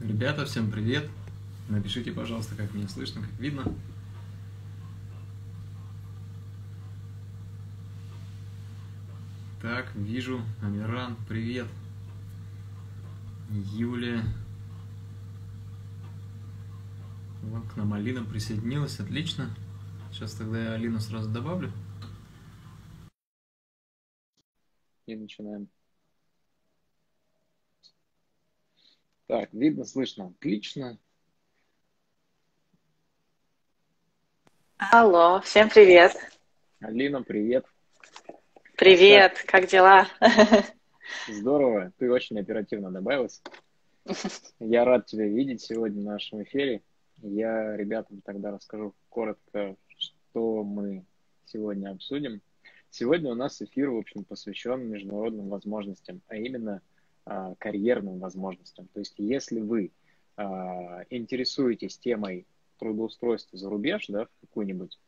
Ребята, всем привет! Напишите, пожалуйста, как меня слышно, как видно. Так, вижу. Амиран, привет. Юлия. Вот к нам Алина присоединилась, отлично. Сейчас тогда я Алину сразу добавлю. И начинаем. Так, видно, слышно, отлично. Алло, всем привет. Алина, привет. Привет, так. Как дела? Здорово, ты очень оперативно добавилась. Я рад тебя видеть сегодня в нашем эфире. Я ребятам тогда расскажу коротко, что мы сегодня обсудим. Сегодня у нас эфир, в общем, посвящен международным возможностям, а именно карьерным возможностям. То есть, если вы интересуетесь темой трудоустройства за рубеж, да, в какую-нибудь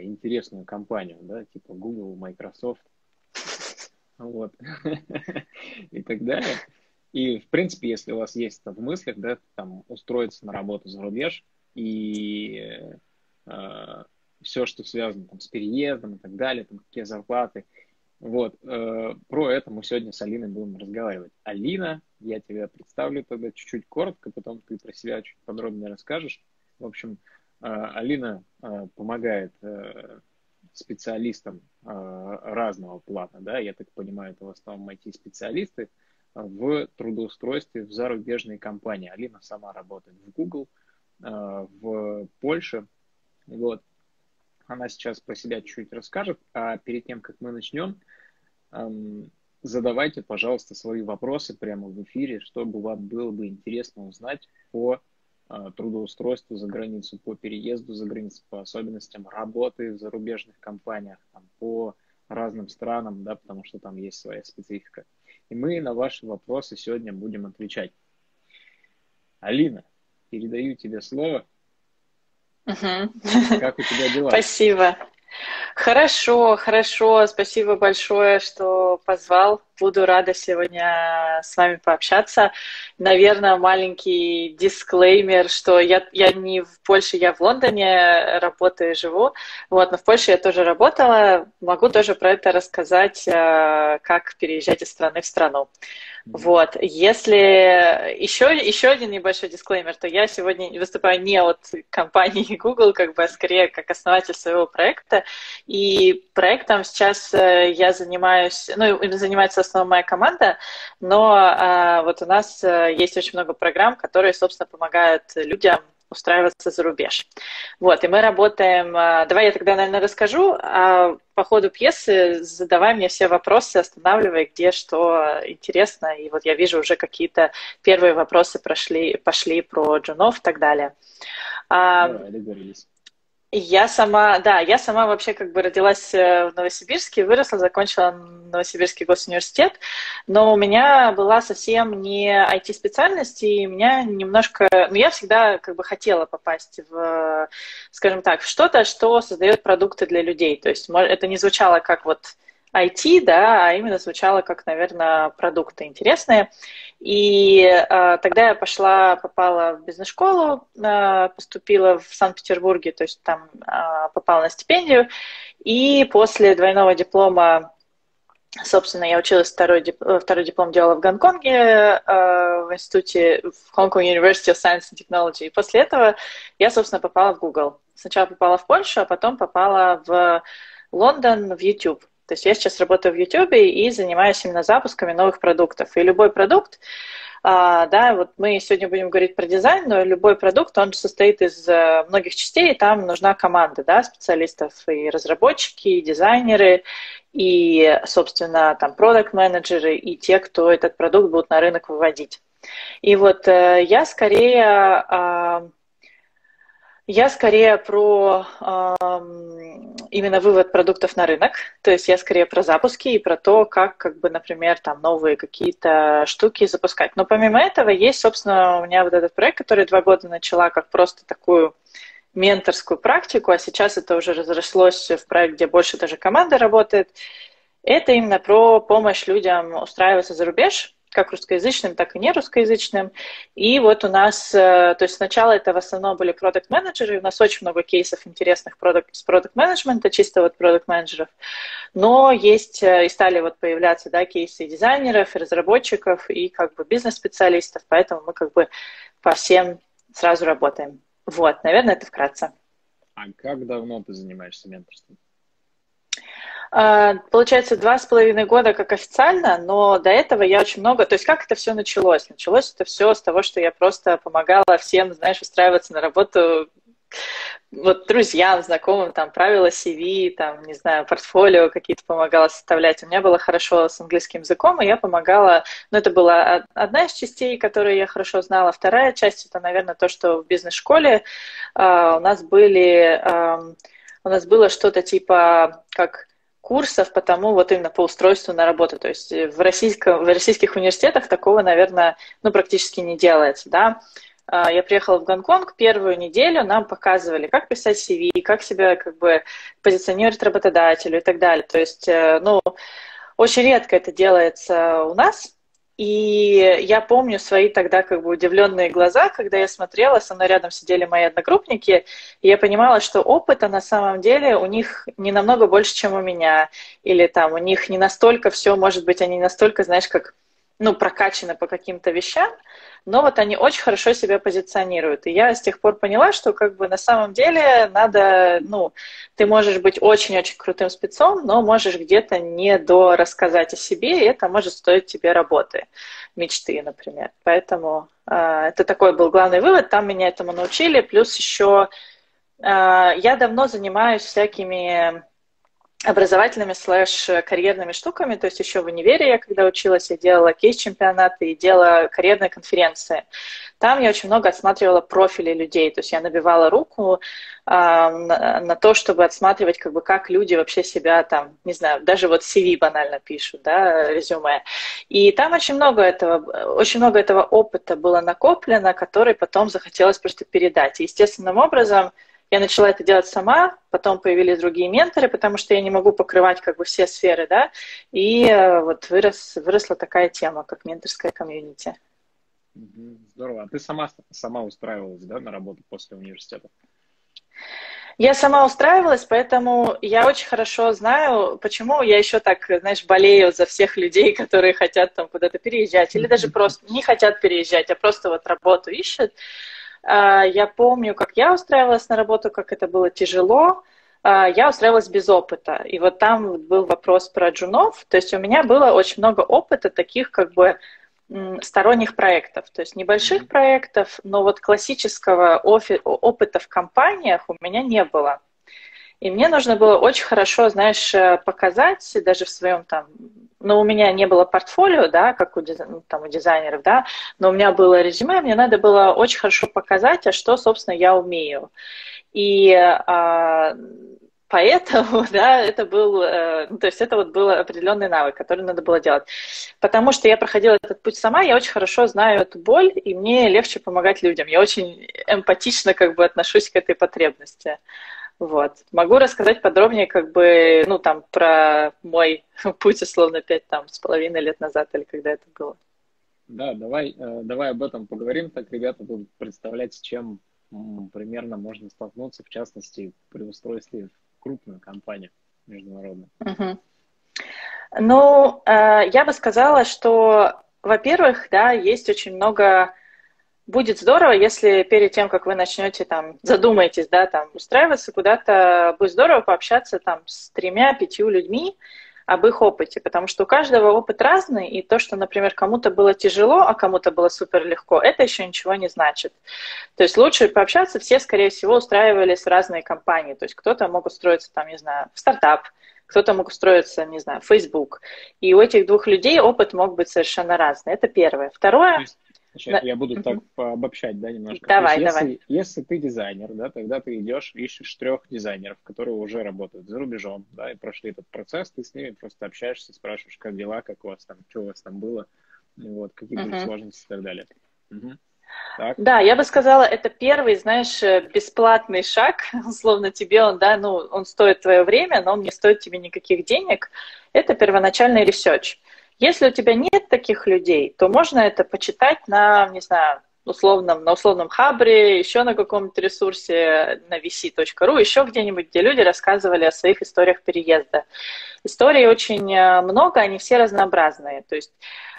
интересную компанию, да, типа Google, Microsoft, вот, и так далее. И, в принципе, если у вас есть в мыслях, да, там, устроиться на работу за рубеж, и все, что связано там, с переездом и так далее, там, какие зарплаты, вот, про это мы сегодня с Алиной будем разговаривать. Алина, я тебя представлю тогда чуть-чуть коротко, потом ты про себя чуть подробнее расскажешь. В общем, Алина помогает специалистам разного плана, да, я так понимаю, это в основном IT-специалисты, в трудоустройстве в зарубежные компании. Алина сама работает в Google, в Польше, вот. Она сейчас про себя чуть-чуть расскажет, а перед тем, как мы начнем, задавайте, пожалуйста, свои вопросы прямо в эфире, чтобы вам было бы интересно узнать по трудоустройству за границу, по переезду за границу, по особенностям работы в зарубежных компаниях, там, по разным странам, да, потому что там есть своя специфика. И мы на ваши вопросы сегодня будем отвечать. Алина, передаю тебе слово. Как у тебя дела? Спасибо. Хорошо, хорошо. Спасибо большое, что позвал. Буду рада сегодня с вами пообщаться. Наверное, маленький дисклеймер, что я не в Польше, я в Лондоне работаю и живу. Вот, но в Польше я тоже работала. Могу тоже про это рассказать, как переезжать из страны в страну. Вот. Если еще один небольшой дисклеймер, то я сегодня выступаю не от компании Google, как бы, а скорее как основатель своего проекта. И проектом сейчас я занимаюсь, ну, им занимается основная моя команда, но вот у нас есть очень много программ, которые, собственно, помогают людям устраиваться за рубеж. Вот, и мы работаем... Давай я тогда, наверное, расскажу. По ходу пьесы задавай мне все вопросы, останавливай, где что интересно. И вот я вижу уже какие-то первые вопросы пошли про джунов и так далее. Договорились. Я сама вообще как бы родилась в Новосибирске, выросла, закончила Новосибирский госуниверситет, но у меня была совсем не IT-специальность, и меня немножко... Ну, я всегда как бы хотела попасть в, скажем так, в что-то, что создает продукты для людей. То есть это не звучало как вот IT, да, а именно звучало как, наверное, продукты интересные. И тогда я попала в бизнес-школу, поступила в Санкт-Петербурге, то есть там попала на стипендию. И после двойного диплома, собственно, я училась, второй диплом делала в Гонконге, в институте в Hong Kong University of Science and Technology. И после этого я, собственно, попала в Google. Сначала попала в Польшу, а потом попала в Лондон, в YouTube. То есть я сейчас работаю в YouTube и занимаюсь именно запусками новых продуктов. И любой продукт, да, вот мы сегодня будем говорить про дизайн, но любой продукт, он состоит из многих частей, и там нужна команда, да, специалистов, и разработчики, и дизайнеры, и, собственно, там, продакт-менеджеры, и те, кто этот продукт будут на рынок выводить. И вот я скорее... Я скорее про именно вывод продуктов на рынок, то есть я скорее про запуски и про то, как бы, например, там новые какие-то штуки запускать. Но помимо этого есть, собственно, у меня вот этот проект, который 2 года начала как просто такую менторскую практику, а сейчас это уже разрослось в проект, где больше даже команда работает. Это именно про помощь людям устраиваться за рубеж. как русскоязычным, так и нерусскоязычным. И вот у нас, то есть сначала это в основном были продакт-менеджеры, у нас очень много кейсов интересных с продакт-менеджмента, чисто вот продакт-менеджеров, но есть и стали вот появляться, да, кейсы дизайнеров, разработчиков и как бы бизнес-специалистов, поэтому мы как бы по всем сразу работаем. Вот, наверное, это вкратце. А как давно ты занимаешься менторством? Получается, 2,5 года как официально, но до этого я очень много... То есть как это все началось? Началось это все с того, что я просто помогала всем, знаешь, устраиваться на работу, вот друзьям, знакомым, там, правила CV, там, не знаю, портфолио какие-то помогала составлять. У меня было хорошо с английским языком, и я помогала... Ну, это была одна из частей, которую я хорошо знала. Вторая часть — это, наверное, то, что в бизнес-школе у нас были... у нас было что-то типа как... курсов, потому вот именно по устройству на работу. То есть в российских университетах такого, наверное, ну, практически не делается, да. Я приехала в Гонконг, первую неделю нам показывали, как писать CV, как себя как бы позиционировать работодателю и так далее. То есть, ну, очень редко это делается у нас. И я помню свои тогда как бы удивленные глаза, когда я смотрела, со мной рядом сидели мои одногруппники, и я понимала, что опыта на самом деле у них не намного больше, чем у меня, или там у них не настолько все, может быть, они настолько, знаешь, как, ну, прокачаны по каким-то вещам, но вот они очень хорошо себя позиционируют. И я с тех пор поняла, что как бы на самом деле надо, ну, ты можешь быть очень-очень крутым спецом, но можешь где-то не дорассказать о себе, и это может стоить тебе работы, мечты, например. Поэтому это такой был главный вывод, там меня этому научили. Плюс еще я давно занимаюсь всякими... образовательными /карьерными штуками, то есть еще в универе я, когда училась, я делала кейс-чемпионаты и делала карьерные конференции. Там я очень много отсматривала профили людей, то есть я набивала руку на то, чтобы отсматривать, как бы, как люди вообще себя там, не знаю, даже вот CV банально пишут, да, резюме. И там очень много этого опыта было накоплено, который потом захотелось просто передать. И естественным образом я начала это делать сама, потом появились другие менторы, потому что я не могу покрывать как бы все сферы, да, и вот выросла такая тема, как менторская комьюнити. Здорово. А ты сама устраивалась, да, на работу после университета? Я сама устраивалась, поэтому я очень хорошо знаю, почему я еще так, знаешь, болею за всех людей, которые хотят там куда-то переезжать, или даже просто не хотят переезжать, а просто вот работу ищут. Я помню, как я устраивалась на работу, как это было тяжело. Я устраивалась без опыта. И вот там был вопрос про джунов. То есть у меня было очень много опыта таких как бы сторонних проектов. То есть небольших проектов, но вот классического опыта в компаниях у меня не было. И мне нужно было очень хорошо, знаешь, показать даже в своем там... Ну, у меня не было портфолио, да, как у дизайнеров, да, но у меня было резюме, мне надо было очень хорошо показать, а что, собственно, я умею. И поэтому, да, это был... то есть это вот был определенный навык, который надо было делать. Потому что я проходила этот путь сама, я очень хорошо знаю эту боль, и мне легче помогать людям. Я очень эмпатично как бы отношусь к этой потребности. Вот. Могу рассказать подробнее, как бы, ну, там, про мой путь, условно, 5,5 лет назад, или когда это было. Да, давай об этом поговорим. Так, ребята будут представлять, с чем примерно можно столкнуться, в частности, при устройстве в крупную компанию международную. Угу. Ну, я бы сказала, что, во-первых, да, есть очень много... Будет здорово, если перед тем, как вы начнете там, задумаетесь, да, там, устраиваться куда-то, будет здорово пообщаться там с 3-5 людьми об их опыте, потому что у каждого опыт разный, и то, что, например, кому-то было тяжело, а кому-то было супер легко, это еще ничего не значит. То есть лучше пообщаться, все, скорее всего, устраивались в разные компании, то есть кто-то мог устроиться там, не знаю, в стартап, кто-то мог устроиться, не знаю, в Facebook, и у этих двух людей опыт мог быть совершенно разный, это первое. Второе... Сейчас, да. Я буду так обобщать, да, немножко. Давай. Если ты дизайнер, да, тогда ты идешь, ищешь 3 дизайнеров, которые уже работают за рубежом, да, и прошли этот процесс, ты с ними просто общаешься, спрашиваешь, как дела, как у вас там, что у вас там было, вот, какие были сложности и так далее. Так. Да, я бы сказала, это первый, знаешь, бесплатный шаг, условно тебе он, да, ну, он стоит твое время, но он не стоит тебе никаких денег, это первоначальный ресерч. Если у тебя нет таких людей, то можно это почитать на, не знаю, условном Хабре, еще на каком-то ресурсе, на vc.ru, еще где-нибудь, где люди рассказывали о своих историях переезда. Историй очень много, они все разнообразные. То есть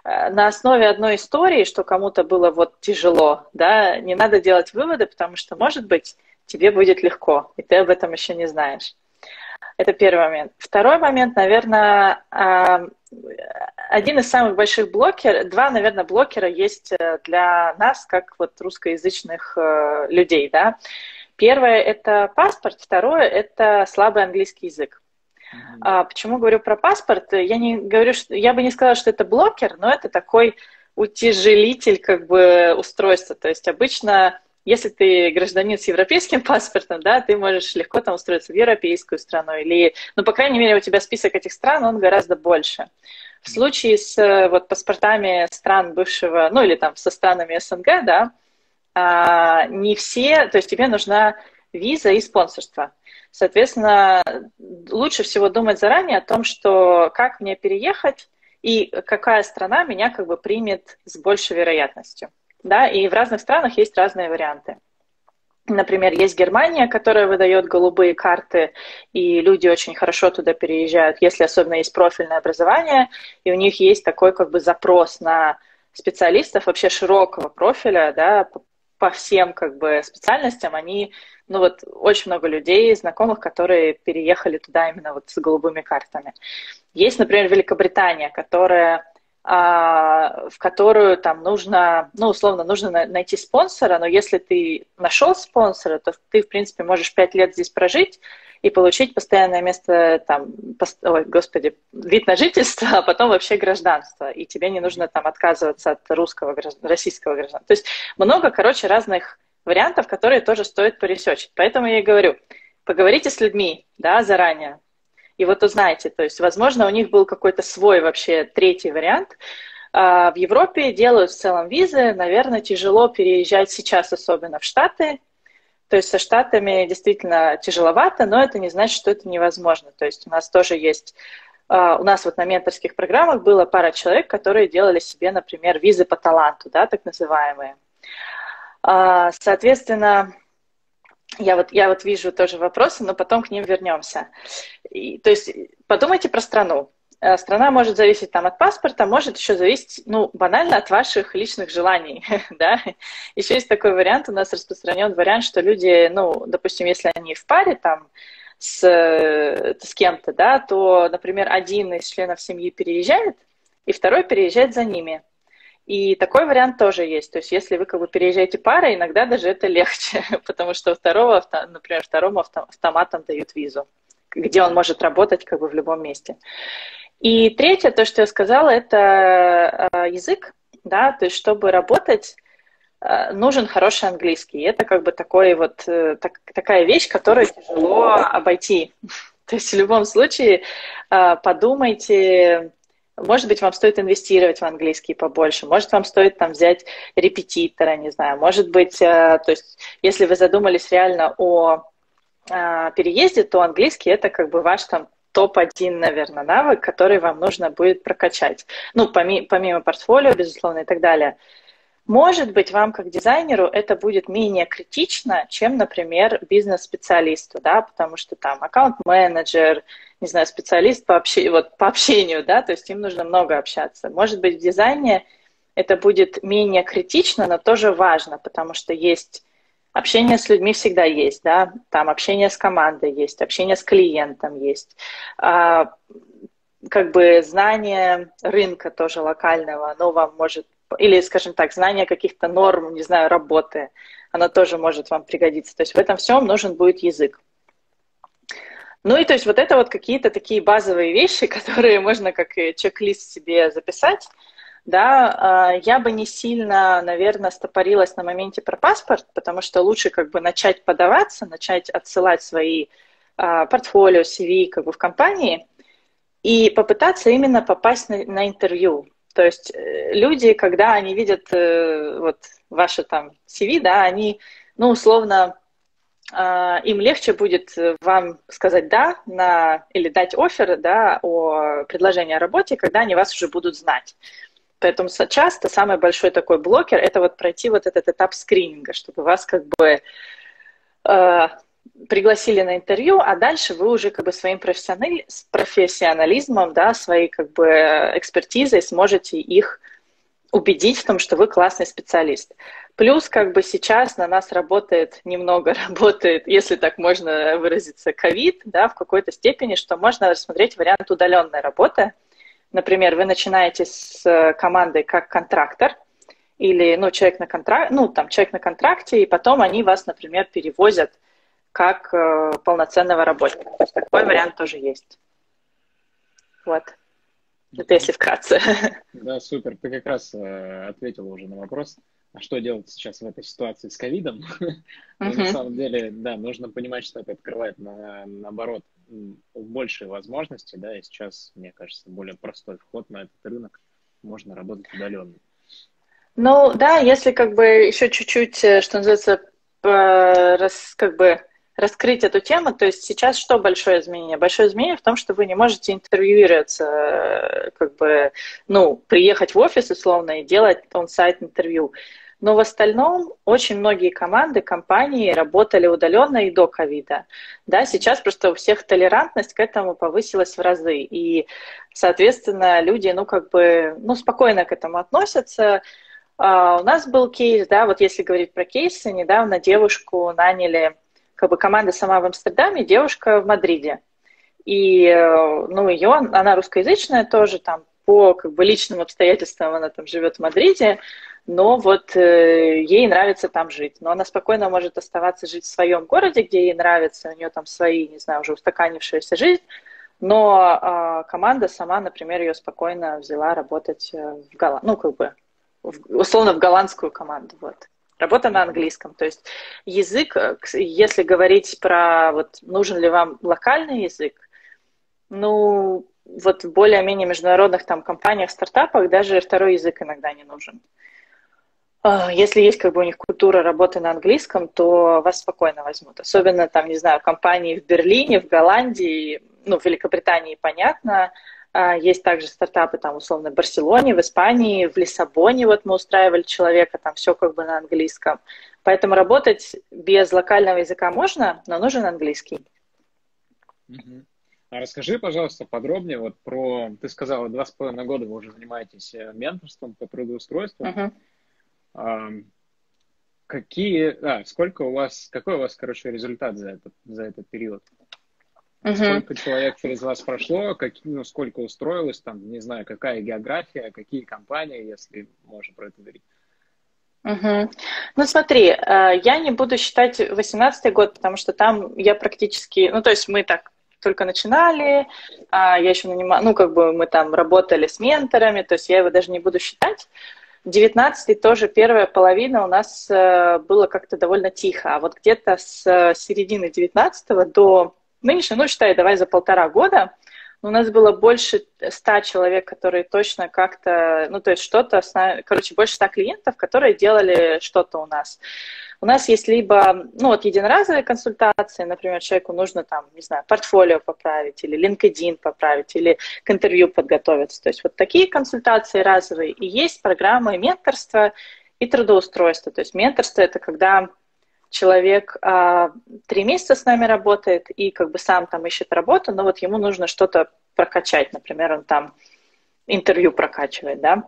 на основе одной истории, что кому-то было вот тяжело, да, не надо делать выводы, потому что, может быть, тебе будет легко, и ты об этом еще не знаешь. Это первый момент. Второй момент, наверное, один из самых больших блокеров, два блокера есть для нас, как вот русскоязычных людей, да. Первое – это паспорт, второе – это слабый английский язык. Почему говорю про паспорт? Я не говорю, что, я бы не сказала, что это блокер, но это такой утяжелитель как бы устройства. То есть обычно, если ты гражданин с европейским паспортом, да, ты можешь легко там устроиться в европейскую страну или, ну, по крайней мере, у тебя список этих стран, он гораздо больше. В случае с вот паспортами стран бывшего, ну, или там со странами СНГ, да, не все, то есть тебе нужна виза и спонсорство. Соответственно, лучше всего думать заранее о том, что как мне переехать и какая страна меня как бы примет с большей вероятностью. Да? И в разных странах есть разные варианты. Например, есть Германия, которая выдает голубые карты, и люди очень хорошо туда переезжают, если особенно есть профильное образование, и у них есть такой как бы запрос на специалистов вообще широкого профиля, да, по всем как бы специальностям, они, ну вот, очень много людей, знакомых, которые переехали туда именно вот с голубыми картами. Есть, например, Великобритания, в которую там нужно, ну, условно, нужно найти спонсора, но если ты нашел спонсора, то ты, в принципе, можешь 5 лет здесь прожить и получить постоянное место, там, вид на жительство, а потом вообще гражданство, и тебе не нужно там отказываться от российского гражданства. То есть много, короче, разных вариантов, которые тоже стоит поресечить. Поэтому я и говорю, поговорите с людьми, да, заранее. И вот узнаете, то есть, возможно, у них был какой-то свой вообще третий вариант. В Европе делают в целом визы, наверное, тяжело переезжать сейчас, особенно в Штаты. То есть со Штатами действительно тяжеловато, но это не значит, что это невозможно. То есть у нас тоже есть, у нас вот на менторских программах было пара человек, которые делали себе, например, визы по таланту, да, так называемые. Соответственно, я вот вижу тоже вопросы, но потом к ним вернемся. И, то есть подумайте про страну. Страна может зависеть там от паспорта, может еще зависеть, ну, банально от ваших личных желаний, да. Еще есть такой вариант, у нас распространен вариант, что люди, ну, допустим, если они в паре там с кем-то, да, то, например, один из членов семьи переезжает, и второй переезжает за ними. И такой вариант тоже есть. То есть если вы как бы переезжаете парой, иногда даже это легче, потому что второго, например, второму автоматом дают визу, где он может работать как бы в любом месте. И третье, то, что я сказала, это язык, да, то есть чтобы работать, нужен хороший английский. Это как бы такой вот, такая вещь, которую тяжело обойти. То есть в любом случае подумайте. Может быть, вам стоит инвестировать в английский побольше, может, вам стоит там взять репетитора, не знаю, может быть, то есть, если вы задумались реально о переезде, то английский – это как бы ваш там топ-1, наверное, навык, который вам нужно будет прокачать. Ну, помимо портфолио, безусловно, и так далее. Может быть, вам как дизайнеру это будет менее критично, чем, например, бизнес-специалисту, да, потому что там аккаунт-менеджер, не знаю, специалист по общению, да, то есть им нужно много общаться. Может быть, в дизайне это будет менее критично, но тоже важно, потому что есть общение с людьми всегда есть, да, там общение с командой есть, общение с клиентом есть, как бы знание рынка тоже локального, оно вам может, или, скажем так, знание каких-то норм, не знаю, работы, оно тоже может вам пригодиться. То есть в этом всем нужен будет язык. Ну и то есть вот это вот какие-то такие базовые вещи, которые можно как чек-лист себе записать, да, я бы не сильно, наверное, стопорилась на моменте про паспорт, потому что лучше как бы начать подаваться, начать отсылать свои портфолио, CV как бы в компании и попытаться именно попасть на интервью. То есть люди, когда они видят вот ваше там CV, да, они, ну, условно, им легче будет вам сказать «да» или дать оффер, да, о предложении о работе, когда они вас уже будут знать. Поэтому часто самый большой такой блокер – это вот пройти вот этот этап скрининга, чтобы вас как бы пригласили на интервью, а дальше вы уже как бы своим профессионализмом, да, своей как бы экспертизой сможете их убедить в том, что вы классный специалист. Плюс как бы сейчас на нас немного работает, если так можно выразиться, ковид, да, в какой-то степени, что можно рассмотреть вариант удаленной работы. Например, вы начинаете с командой как контрактор или человек на контракте, и потом они вас, например, перевозят как полноценного работника. То есть такой вариант тоже есть. Вот. Это если вкратце. Да, супер. Ты как раз ответила уже на вопрос, а что делать сейчас в этой ситуации с ковидом. На самом деле, да, нужно понимать, что это открывает, наоборот, большие возможности, да, и сейчас, мне кажется, более простой вход на этот рынок. Можно работать удаленно. Ну, да, если как бы еще чуть-чуть, что называется, раскрыть эту тему, то есть сейчас что большое изменение? Большое изменение в том, что вы не можете интервьюироваться, как бы, ну, приехать в офис, условно, и делать он-сайт интервью. Но в остальном очень многие команды, компании работали удаленно и до ковида. Да, сейчас просто у всех толерантность к этому повысилась в разы. И, соответственно, люди, ну, как бы, ну, спокойно к этому относятся. У нас был кейс, да, вот если говорить про кейсы, недавно девушку наняли, как бы команда сама в Амстердаме, девушка в Мадриде. И, ну, она русскоязычная тоже, там, по как бы личным обстоятельствам она там живет в Мадриде, но вот ей нравится там жить. Но она спокойно может оставаться жить в своем городе, где ей нравится, у нее там свои, не знаю, уже устаканившаяся жизнь, но команда сама, например, ее спокойно взяла работать в Голландии, ну, как бы, условно, в голландскую команду, вот. Работа на английском, то есть язык, если говорить про вот, нужен ли вам локальный язык, ну, вот в более-менее международных там компаниях, стартапах даже второй язык иногда не нужен. Если есть как бы у них культура работы на английском, то вас спокойно возьмут. Особенно там, не знаю, компании в Берлине, в Голландии, ну, в Великобритании, понятно. Есть также стартапы, там, условно, в Барселоне, в Испании, в Лиссабоне, вот мы устраивали человека, там все как бы на английском. Поэтому работать без локального языка можно, но нужен английский. Uh-huh. А расскажи, пожалуйста, подробнее вот про, ты сказала, 2,5 года вы уже занимаетесь менторством по трудоустройству. Uh-huh. Какой у вас, короче, результат за этот период? Сколько человек через вас прошло, сколько устроилось, там, не знаю, какая география, какие компании, если можно про это говорить. Ну, смотри, я не буду считать 2018 год, потому что там я практически, ну, то есть мы так только начинали, я еще нанимала, ну, как бы мы там работали с менторами, то есть я его даже не буду считать. 19-й тоже первая половина у нас было как-то довольно тихо, а вот где-то с середины 19-го до нынешний, ну, считай, давай за 1,5 года, у нас было больше 100 человек, которые точно как-то, ну, то есть что-то, короче, больше 100 клиентов, которые делали что-то у нас. У нас есть либо, ну, вот единоразовые консультации, например, человеку нужно там, не знаю, портфолио поправить или LinkedIn поправить или к интервью подготовиться. То есть вот такие консультации разовые. И есть программы менторства и трудоустройства. То есть менторство – это когда человек 3 месяца с нами работает и как бы сам там ищет работу, но вот ему нужно что-то прокачать, например, он там интервью прокачивает, да.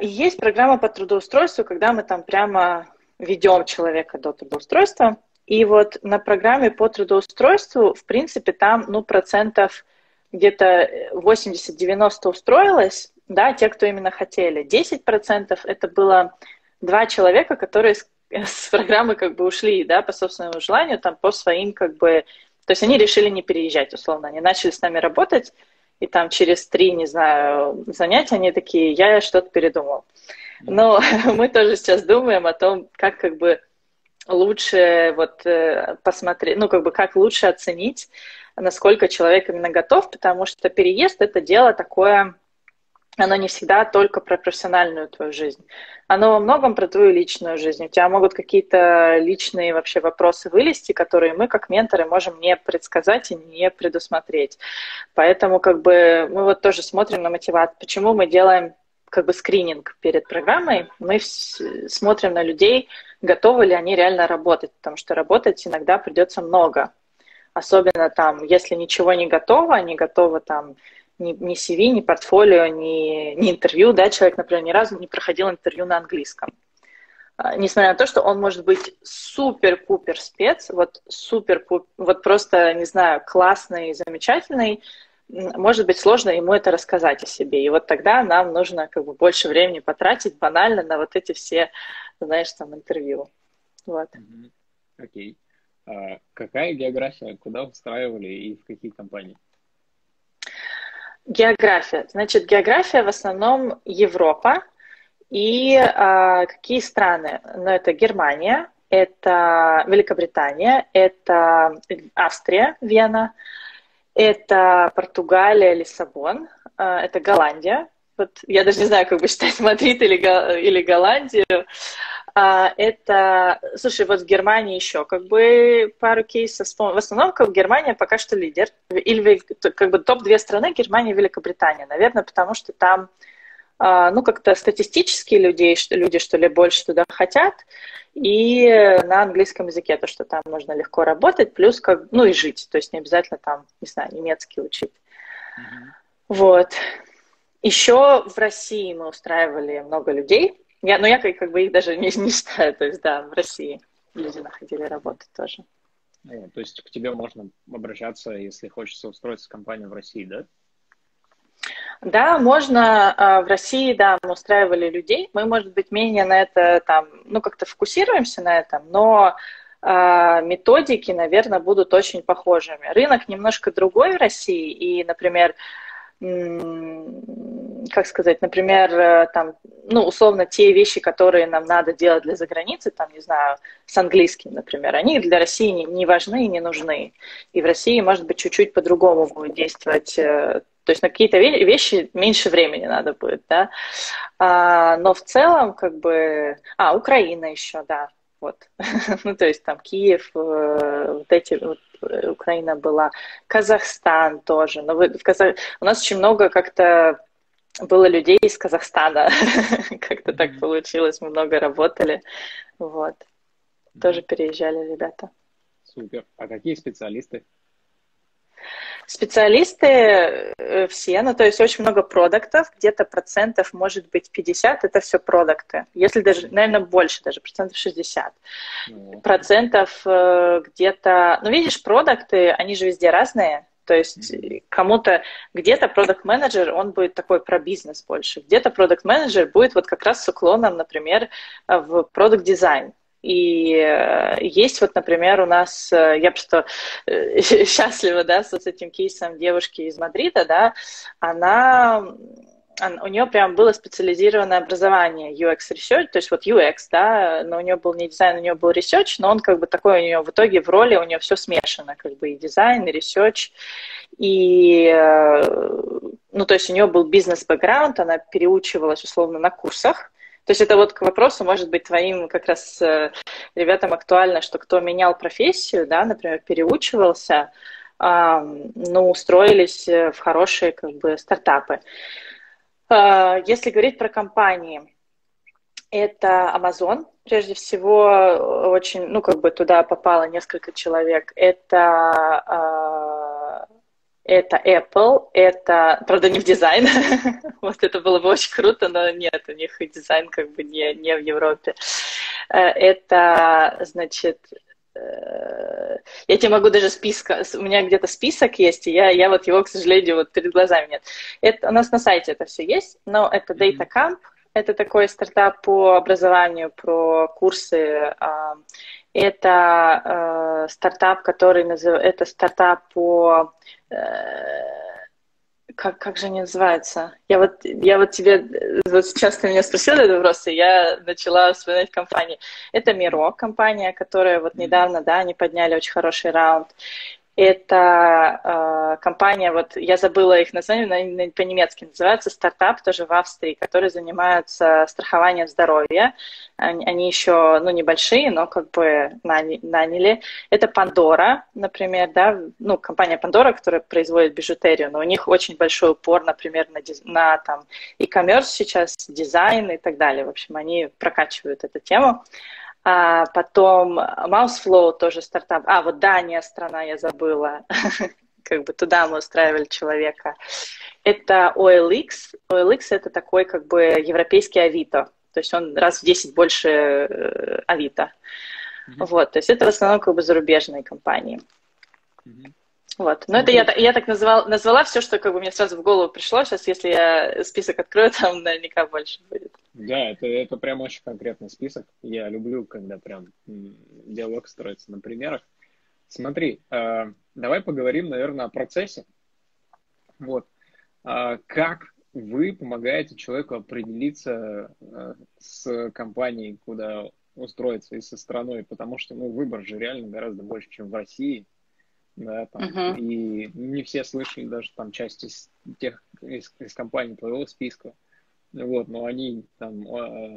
И есть программа по трудоустройству, когда мы там прямо ведем человека до трудоустройства, и вот на программе по трудоустройству, в принципе, там, ну, 80-90% устроилось, да, те, кто именно хотели. 10% это было 2 человека, которые с программы как бы ушли, да, по собственному желанию, там, по своим как бы... То есть они решили не переезжать, условно. Они начали с нами работать, и там через 3, не знаю, занятия они такие, я что-то передумал. Но мы тоже сейчас думаем о том, как бы лучше вот посмотреть, ну, как бы как лучше оценить, насколько человек именно готов, потому что переезд — это дело такое оно не всегда только про профессиональную твою жизнь. Оно во многом про твою личную жизнь. У тебя могут какие-то личные вообще вопросы вылезти, которые мы, как менторы, можем не предсказать и не предусмотреть. Поэтому как бы мы вот тоже смотрим на мотивацию. Почему мы делаем как бы скрининг перед программой? Мы смотрим на людей, готовы ли они реально работать, потому что работать иногда придется много. Особенно там, если ничего не готово, не готово там ни CV, ни портфолио, ни интервью, да, человек, например, ни разу не проходил интервью на английском. Несмотря на то, что он может быть супер-пупер спец, вот супер-пупер, вот просто, не знаю, классный, замечательный, может быть сложно ему это рассказать о себе. И вот тогда нам нужно как бы больше времени потратить банально на вот эти все, знаешь, там интервью. Вот. Окей. Какая география? Куда устраивали и в какие компании? География. Значит, география в основном Европа и какие страны? Ну, это Германия, это Великобритания, это Австрия, Вена, это Португалия, Лиссабон, это Голландия. Вот я даже не знаю, как бы считать, Мадрид или Голландию. Это, слушай, вот в Германии еще как бы пару кейсов. В основном как Германия пока что лидер. Или как бы топ-2 страны — Германия и Великобритания. Наверное, потому что там, ну, как-то статистически люди, что ли, больше туда хотят. И на английском языке то, что там можно легко работать, плюс как, ну, и жить. То есть не обязательно там, не знаю, немецкий учить. Вот. Еще в России мы устраивали много людей. Но я как бы их даже не считаю, то есть, да, в России люди находили работу тоже. То есть к тебе можно обращаться, если хочется устроиться в компанию в России, да? Да, можно. В России, да, мы устраивали людей. Мы, может быть, менее на это, там, ну, как-то фокусируемся на этом, но методики, наверное, будут очень похожими. Рынок немножко другой в России, и, например, как сказать, например, там, ну, условно, те вещи, которые нам надо делать для заграницы, там, не знаю, с английским, например, они для России не важны и не нужны. И в России, может быть, чуть-чуть по-другому будет действовать. То есть на какие-то вещи меньше времени надо будет, да. Но в целом, как бы... Украина еще, да, вот. Ну, то есть там Киев, вот эти... Украина была, Казахстан тоже. Но у нас очень много как-то было людей из Казахстана. Как-то так получилось, мы много работали. Вот. Тоже переезжали ребята. Супер. А какие специалисты? Специалисты все, ну, то есть очень много продуктов, где-то процентов, может быть, 50, это все продукты. Если даже, наверное, больше даже, процентов 60. Процентов где-то... Ну, видишь, продукты, они же везде разные. То есть кому-то... Где-то продакт-менеджер, он будет такой про бизнес больше. Где-то продакт-менеджер будет вот как раз с уклоном, например, в продакт-дизайн. И есть вот, например, у нас, я просто счастлива, да, с этим кейсом девушки из Мадрида, да, у нее прям было специализированное образование UX Research, то есть вот UX, да, но у нее был не дизайн, у нее был research, но он как бы такой у нее в итоге в роли, у нее все смешано, как бы и дизайн, и research, и, ну, то есть у нее был бизнес-бэкграунд, она переучивалась условно на курсах. То есть это вот к вопросу, может быть, твоим как раз ребятам актуально, что кто менял профессию, да, например, переучивался, ну, устроились в хорошие как бы стартапы. Если говорить про компании, это Amazon, прежде всего, очень, ну, как бы туда попало несколько человек. Это Apple, это, правда, не в дизайн, вот это было бы очень круто, но нет, у них и дизайн как бы не в Европе. Это, значит, я тебе могу даже у меня где-то список есть, и я вот его, к сожалению, вот перед глазами нет. Это, у нас на сайте это все есть, но это DataCamp, это такой стартап по образованию, про курсы. Это стартап, который называется, это стартап по... Как же они называются? Я вот тебе... Вот сейчас ты меня спросила этот вопрос, и я начала вспоминать компании. Это Miro, компания, которая вот недавно, да, они подняли очень хороший раунд. Это компания, вот я забыла их название, но они по-немецки называются, стартап тоже в Австрии, которые занимаются страхованием здоровья. Они еще, ну, небольшие, но как бы наняли. Это Pandora, например, да, ну, компания Pandora, которая производит бижутерию, но у них очень большой упор, например, на там e-commerce сейчас, дизайн и так далее. В общем, они прокачивают эту тему. А потом Mouseflow тоже стартап. А, вот Дания страна, я забыла. Как бы туда мы устраивали человека. Это OLX. OLX — это такой как бы европейский Авито. То есть он раз в 10 больше Авито. Вот, то есть это в основном как бы зарубежные компании. Вот. Но это я так назвала все, что как бы мне сразу в голову пришло. Сейчас, если я список открою, там наверняка больше будет. Да, это прям очень конкретный список. Я люблю, когда прям диалог строится на примерах. Смотри, давай поговорим, наверное, о процессе. Вот. Как вы помогаете человеку определиться с компанией, куда устроиться, и со страной? Потому что, ну, выбор же реально гораздо больше, чем в России. Да, там, и не все слышали даже там часть из компаний твоего списка. Вот, но они там,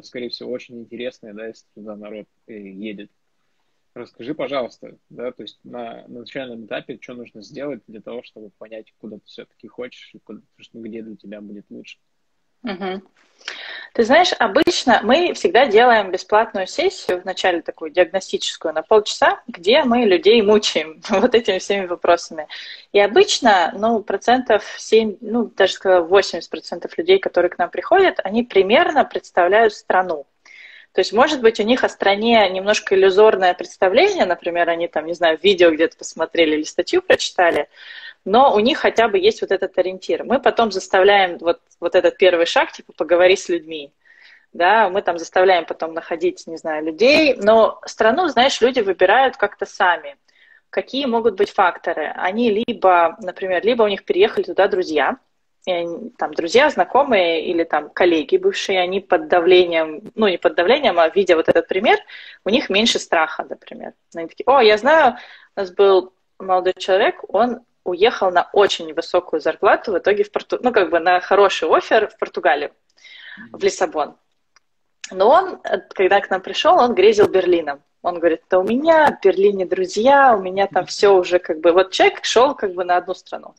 скорее всего, очень интересные, да, если туда народ едет. Расскажи, пожалуйста, да, то есть на начальном этапе, что нужно сделать для того, чтобы понять, куда ты все-таки хочешь и где для тебя будет лучше. Ты знаешь, обычно мы всегда делаем бесплатную сессию, вначале такую диагностическую, на полчаса, где мы людей мучаем вот этими всеми вопросами. И обычно, ну, процентов 7, ну, даже сказала, 80% людей, которые к нам приходят, они примерно представляют страну. То есть, может быть, у них о стране немножко иллюзорное представление, например, они там, не знаю, видео где-то посмотрели или статью прочитали, но у них хотя бы есть вот этот ориентир. Мы потом заставляем вот этот первый шаг, типа, поговори с людьми. Да, мы там заставляем потом находить, не знаю, людей, но страну, знаешь, люди выбирают как-то сами. Какие могут быть факторы? Они либо, например, либо у них переехали туда друзья, они, там, друзья, знакомые или там коллеги бывшие, они под давлением, ну, не под давлением, а видя вот этот пример, у них меньше страха, например. Они такие, о, я знаю, у нас был молодой человек, он уехал на очень высокую зарплату, в итоге ну, как бы на хороший оффер в Португалию, в Лиссабон. Но он, когда к нам пришел, он грезил Берлином. Он говорит, да у меня в Берлине друзья, у меня там все уже как бы... Вот человек шел как бы на одну страну.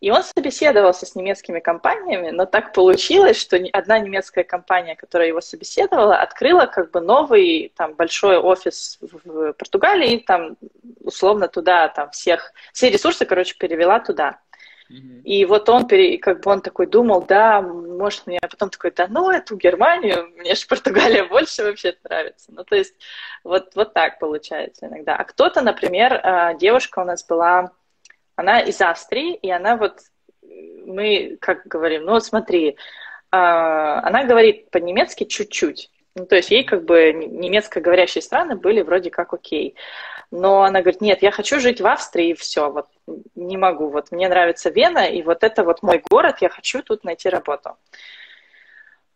И он собеседовался с немецкими компаниями, но так получилось, что одна немецкая компания, которая его собеседовала, открыла как бы новый там большой офис в Португалии, и там условно туда там все ресурсы, короче, перевела туда. И вот он, как бы он такой думал, да, может, мне потом такой, да ну, эту Германию, мне же Португалия больше вообще нравится. Ну, то есть вот так получается иногда. А кто-то, например, девушка у нас была, она из Австрии, и она вот, мы как говорим, ну вот смотри, она говорит по-немецки чуть-чуть. Ну, то есть ей как бы немецкоговорящие страны были вроде как окей. Но она говорит, нет, я хочу жить в Австрии, и все, вот не могу. Вот мне нравится Вена, и вот это вот мой город, я хочу тут найти работу.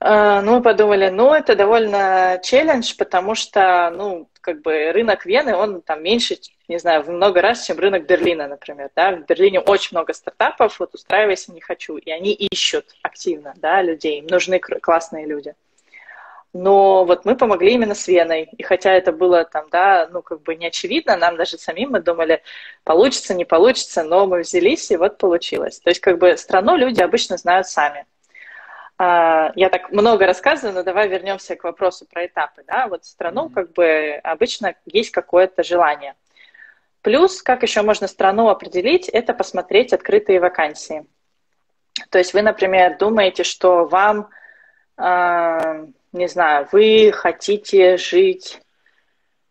Ну, мы подумали, ну, это довольно челлендж, потому что, ну, как бы рынок Вены, он там меньше, не знаю, в много раз, чем рынок Берлина, например, да, в Берлине очень много стартапов, вот устраивайся не хочу, и они ищут активно, да, людей, им нужны классные люди. Но вот мы помогли именно с Веной, и хотя это было там, да, ну, как бы не очевидно, нам даже самим мы думали, получится, не получится, но мы взялись, и вот получилось. То есть, как бы страну люди обычно знают сами. Я так много рассказываю, но давай вернемся к вопросу про этапы. Да? Вот страну как бы обычно есть какое-то желание. Плюс, как еще можно страну определить, это посмотреть открытые вакансии. То есть вы, например, думаете, что вам, не знаю, вы хотите жить,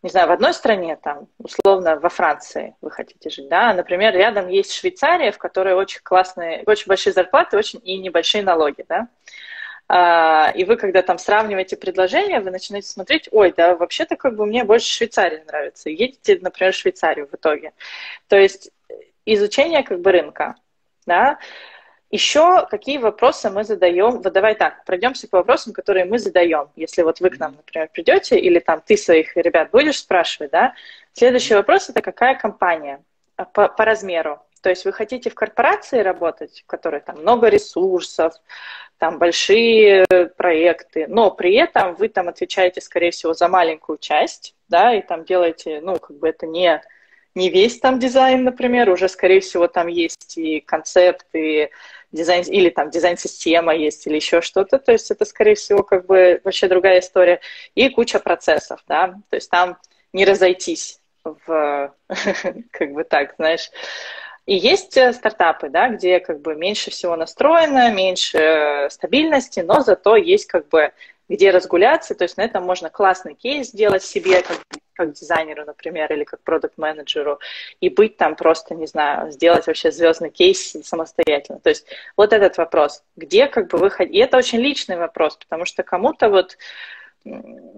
не знаю, в одной стране, там, условно, во Франции вы хотите жить, да, например, рядом есть Швейцария, в которой очень классные, очень большие зарплаты, очень и небольшие налоги, да, и вы, когда там сравниваете предложения, вы начинаете смотреть, ой, да, вообще-то как бы мне больше Швейцария нравится, едете, например, в Швейцарию в итоге, то есть изучение как бы рынка, да. Еще какие вопросы мы задаем? Вот давай так, пройдемся по вопросам, которые мы задаем. Если вот вы к нам, например, придете, или там ты своих ребят будешь спрашивать, да? Следующий вопрос – это какая компания? по размеру. То есть вы хотите в корпорации работать, в которой там много ресурсов, там большие проекты, но при этом вы там отвечаете, скорее всего, за маленькую часть, да, и там делаете, ну, как бы это не весь там дизайн, например, уже, скорее всего, там есть и концепт, и дизайн, или там дизайн-система есть, или еще что-то, то есть это, скорее всего, как бы вообще другая история, и куча процессов, да, то есть там не разойтись в, как бы так, знаешь. И есть стартапы, да, где как бы меньше всего настроено, меньше стабильности, но зато есть как бы где разгуляться, то есть на этом можно классный кейс сделать себе, как дизайнеру, например, или как продакт-менеджеру, и быть там просто, не знаю, сделать вообще звездный кейс самостоятельно. То есть вот этот вопрос, где как бы выходить, и это очень личный вопрос, потому что кому-то вот,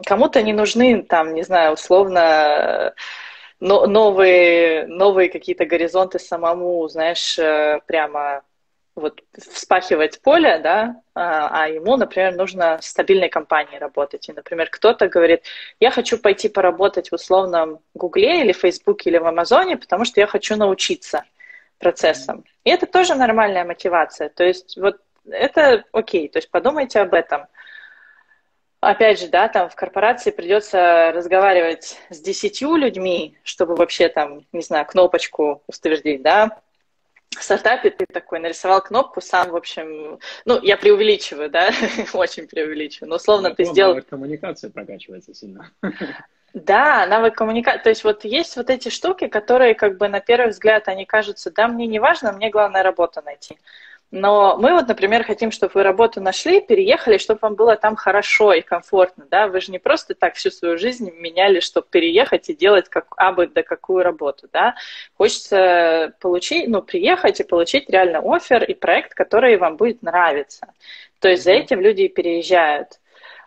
кому-то не нужны там, не знаю, условно... Но новые какие-то горизонты самому, знаешь, прямо вот вспахивать поле, да, а ему, например, нужно в стабильной компании работать. И, например, кто-то говорит, я хочу пойти поработать в условном Гугле или Фейсбуке или в Амазоне, потому что я хочу научиться процессам. И это тоже нормальная мотивация. То есть вот это окей, то есть подумайте об этом. Опять же, да, там в корпорации придется разговаривать с 10 людьми, чтобы вообще там, не знаю, кнопочку утвердить, да. В стартапе ты такой нарисовал кнопку, сам, в общем, ну, я преувеличиваю, да, очень преувеличиваю, но условно ты сделал... Навык коммуникации прокачивается сильно. Да, навык коммуникации, то есть вот эти штуки, которые как бы на первый взгляд, они кажутся, да, мне не важно, мне главное работу найти. Но мы вот, например, хотим, чтобы вы работу нашли, переехали, чтобы вам было там хорошо и комфортно, да, вы же не просто так всю свою жизнь меняли, чтобы переехать и делать как, абы да какую работу, да, хочется получить, ну, приехать и получить реально оффер и проект, который вам будет нравиться, то есть за этим люди и переезжают,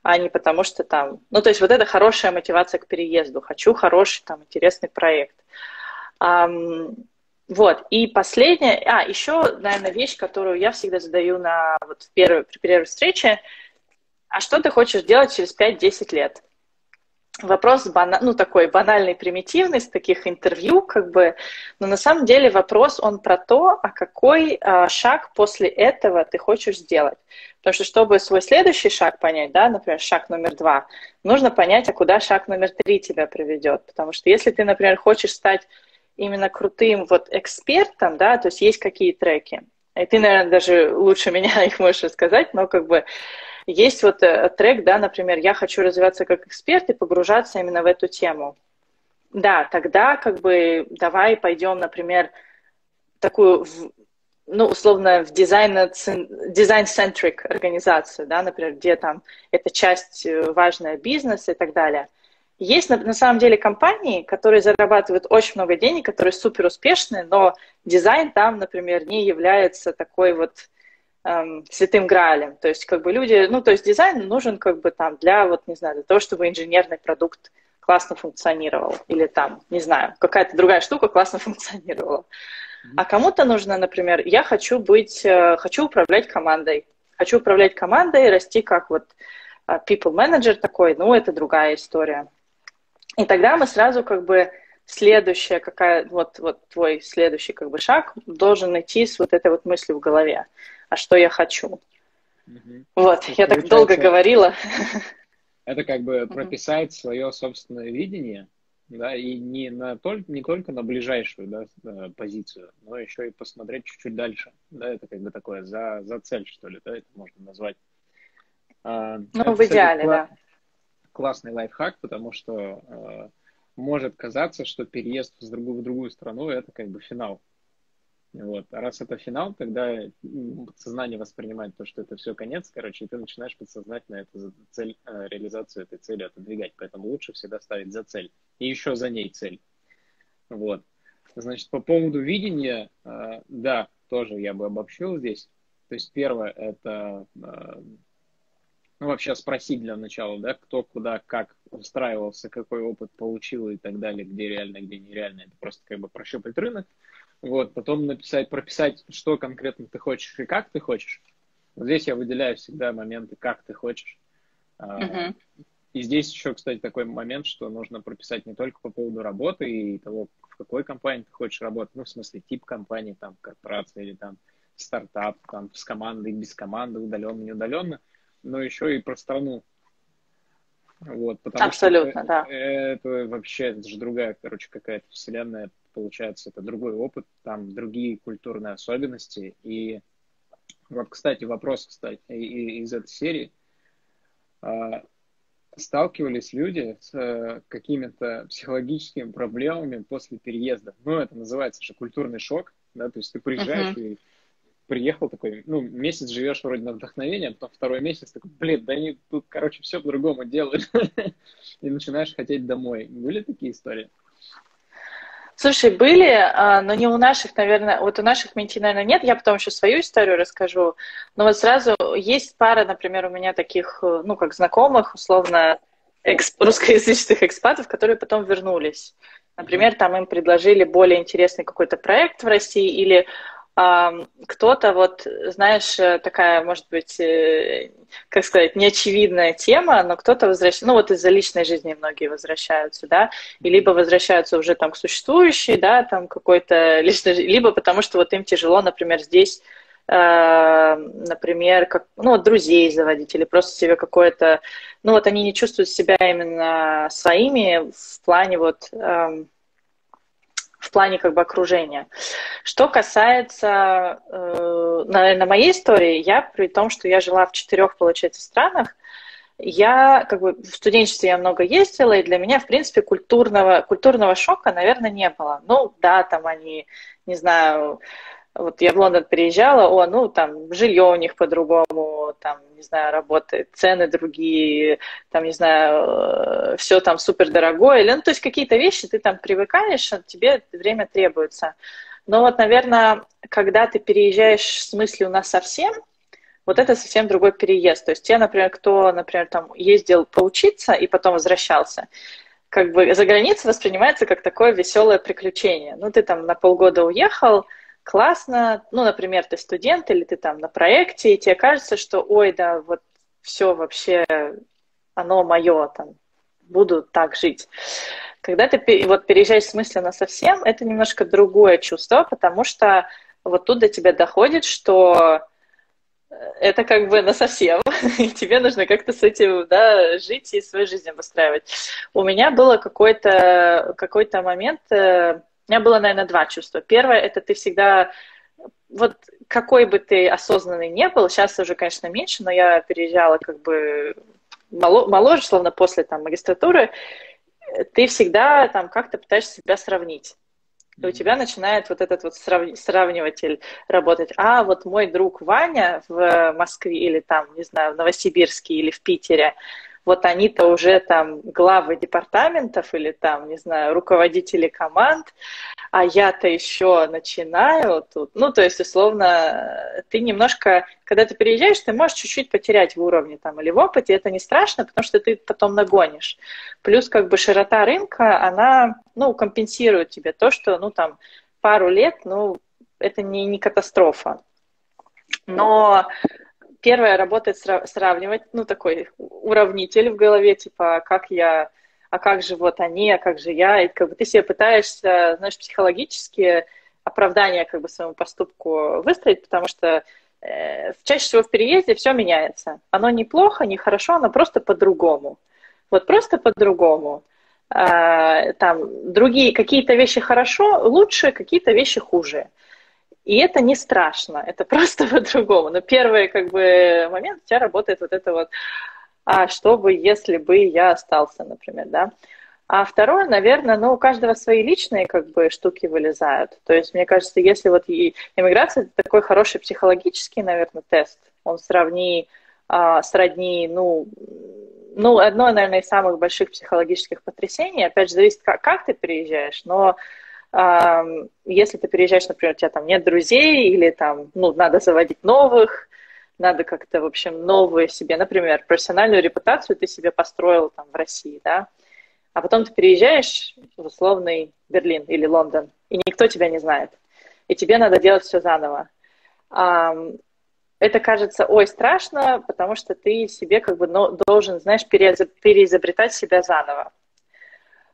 а не потому что там, ну, то есть вот это хорошая мотивация к переезду, хочу хороший там интересный проект. Вот, и последняя, еще, наверное, вещь, которую я всегда задаю на, вот, при первой встрече, а что ты хочешь делать через 5-10 лет? Вопрос, ну, такой банальный, примитивный, с таких интервью, как бы, но на самом деле вопрос, он про то, а какой шаг после этого ты хочешь сделать. Потому что, чтобы свой следующий шаг понять, да, например, шаг номер 2, нужно понять, а куда шаг номер 3 тебя приведет. Потому что если ты, например, хочешь стать... именно крутым вот экспертом, да, то есть есть какие треки. И ты, наверное, даже лучше меня их можешь рассказать, но как бы есть вот трек, да, например, я хочу развиваться как эксперт и погружаться именно в эту тему. Да, тогда как бы давай пойдем, например, такую, ну, условно, в дизайн-центрик организацию, да, например, где там эта часть важная бизнеса и так далее. Есть на самом деле компании, которые зарабатывают очень много денег, которые супер успешны, но дизайн там, например, не является такой вот святым граалем. То есть как бы люди, ну то есть дизайн нужен как бы там для вот не знаю для того, чтобы инженерный продукт классно функционировал или там не знаю какая-то другая штука классно функционировала. А кому-то нужно, например, я хочу управлять командой, расти как вот people manager такой, ну это другая история. И тогда мы сразу как бы следующая какая, вот твой следующий как бы шаг должен идти с вот этой вот мыслью в голове. А что я хочу? Угу. Вот, это я так долго говорила. Это как бы прописать свое собственное видение, да, и не только на ближайшую, да, позицию, но еще и посмотреть чуть-чуть дальше. Да, это как бы такое за цель, что ли, да, это можно назвать. Ну, это, в идеале, кстати, да. Классный лайфхак, потому что может казаться, что переезд в другую страну – это как бы финал. Вот. А раз это финал, тогда подсознание воспринимает то, что это все конец, короче, и ты начинаешь подсознательно эту цель, реализацию этой цели отодвигать. Поэтому лучше всегда ставить за цель. И еще за ней цель. Вот. Значит, по поводу видения, да, тоже я бы обобщил здесь. То есть первое – это… Ну, вообще спросить для начала, да, кто, куда, как устраивался, какой опыт получил и так далее, где реально, где нереально. Это просто как бы прощупать рынок. Вот, потом прописать, что конкретно ты хочешь и как ты хочешь. Вот здесь я выделяю всегда моменты, как ты хочешь. И здесь еще, кстати, такой момент, что нужно прописать не только по поводу работы и того, в какой компании ты хочешь работать, ну, в смысле, тип компании, там, корпорация или там стартап, там, с командой, без команды, удаленно, неудаленно, но еще и про страну. Вот, потому абсолютно, что это вообще, это же другая, короче, какая-то вселенная получается, это другой опыт, там другие культурные особенности. И вот, кстати, вопрос, кстати, из этой серии. Сталкивались люди с какими-то психологическими проблемами после переезда? Ну, это называется же культурный шок, да, то есть ты приезжаешь и приехал такой, ну, месяц живешь вроде на вдохновение, а потом второй месяц такой, блин, да они тут, короче, все по-другому делают. И начинаешь хотеть домой. Были такие истории? Слушай, были, но не у наших, наверное, вот у наших ментей, наверное, нет. Я потом еще свою историю расскажу. Но вот сразу есть пара, например, у меня таких, ну, как знакомых, условно, русскоязычных экспатов, которые потом вернулись. Например, там им предложили более интересный какой-то проект в России или... кто-то, вот, знаешь, такая, может быть, как сказать, неочевидная тема, но кто-то возвращается, ну, вот из-за личной жизни многие возвращаются, да, и либо возвращаются уже там к существующей, да, там какой-то личной жизни, либо потому что вот им тяжело, например, здесь, например, как, ну, вот друзей заводить или просто себе какое-то, ну, вот они не чувствуют себя именно своими в плане вот... в плане как бы окружения. Что касается, наверное, моей истории, я при том, что я жила в 4, получается, странах, я как бы в студенчестве я много ездила, и для меня, в принципе, культурного шока, наверное, не было. Ну, да, там они, не знаю, вот я в Лондон переезжала, о, ну, там, жилье у них по-другому, там, не знаю, работает, цены другие, там, не знаю, все там супердорогое, ну, то есть какие-то вещи ты там привыкаешь, а тебе время требуется. Но вот, наверное, когда ты переезжаешь с мыслью на совсем, вот это совсем другой переезд. То есть те, например, кто, например, там, ездил поучиться и потом возвращался, как бы за границей воспринимается как такое веселое приключение. Ну, ты там на полгода уехал, классно, ну, например, ты студент или ты там на проекте, и тебе кажется, что, ой, да, вот все вообще, оно мое, там, буду так жить. Когда ты вот переезжаешь с мыслью на совсем, это немножко другое чувство, потому что вот тут до тебя доходит, что это как бы на совсем, и тебе нужно как-то с этим, да, жить и свою жизнь обустраивать. У меня было какой-то момент... У меня было, наверное, два чувства. Первое — это ты всегда, вот какой бы ты осознанный не был, сейчас уже, конечно, меньше, но я переезжала как бы моложе, словно после там магистратуры, ты всегда там как-то пытаешься себя сравнить. И у тебя начинает вот этот вот сравниватель работать. А вот мой друг Ваня в Москве или там, не знаю, в Новосибирске или в Питере, вот они-то уже там главы департаментов или там, не знаю, руководители команд, а я-то еще начинаю тут. Ну, то есть, условно, ты немножко, когда ты переезжаешь, ты можешь чуть-чуть потерять в уровне там или в опыте, это не страшно, потому что ты потом нагонишь. Плюс как бы широта рынка, она, ну, компенсирует тебе то, что, ну, там, пару лет, ну, это не катастрофа. Но... Первое, работает сравнивать, ну, такой уравнитель в голове, типа, как я, а как же вот они, а как же я, и как бы ты себе пытаешься, знаешь, психологически оправдание как бы своему поступку выстроить, потому что чаще всего в переезде все меняется. Оно не плохо, не хорошо, оно просто по-другому. Вот просто по-другому. Там другие какие-то вещи хорошо, лучше, какие-то вещи хуже. И это не страшно, это просто по-другому. Но первый как бы момент у тебя работает вот это вот, а что бы, если бы я остался, например, да. А второе, наверное, ну, у каждого свои личные как бы штуки вылезают. То есть, мне кажется, если вот и иммиграция, это такой хороший психологический, наверное, тест. Он сродни, ну, одно, наверное, из самых больших психологических потрясений. Опять же, зависит, как ты переезжаешь, но... Если ты переезжаешь, например, у тебя там нет друзей, или там, ну, надо заводить новых, надо как-то, в общем, новые себе, например, профессиональную репутацию ты себе построил там в России, да, а потом ты переезжаешь в условный Берлин или Лондон, и никто тебя не знает, и тебе надо делать все заново. это кажется, ой, страшно, потому что ты себе как бы должен, знаешь, переизобретать себя заново.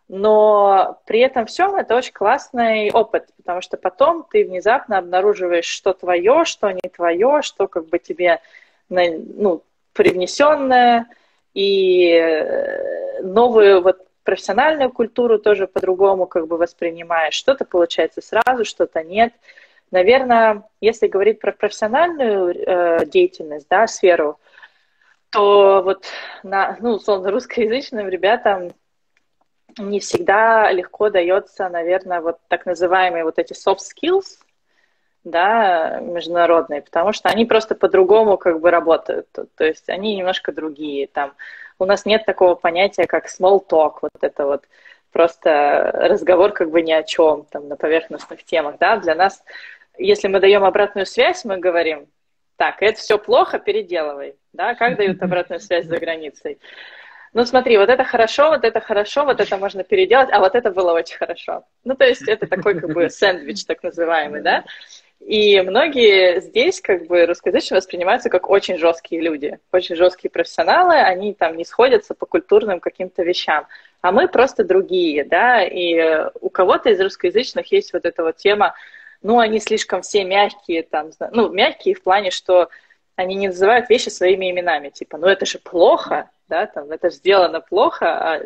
Но при этом всем это очень классный опыт, потому что потом ты внезапно обнаруживаешь, что твое, что не твое, что как бы тебе, ну, привнесенное, и новую вот профессиональную культуру тоже по-другому как бы воспринимаешь. Что-то получается сразу, что-то нет. Наверное, если говорить про профессиональную деятельность, да, сферу, то вот, ну, условно, русскоязычным ребятам не всегда легко дается, наверное, вот так называемые вот эти soft skills, да, международные, потому что они просто по-другому как бы работают, то есть они немножко другие, там, у нас нет такого понятия, как small talk, вот это вот просто разговор как бы ни о чем, там, на поверхностных темах, да, для нас, если мы даем обратную связь, мы говорим, так, это все плохо, переделывай, да, как дают обратную связь за границей? Ну, смотри, вот это хорошо, вот это хорошо, вот это можно переделать, а вот это было очень хорошо. Ну, то есть это такой как бы сэндвич так называемый, да? И многие здесь как бы русскоязычные воспринимаются как очень жесткие люди, очень жесткие профессионалы, они там не сходятся по культурным каким-то вещам. А мы просто другие, да? И у кого-то из русскоязычных есть вот эта вот тема, ну, они слишком все мягкие, там, ну, мягкие в плане, что они не называют вещи своими именами, типа, ну, это же плохо, да, там, это же сделано плохо, а,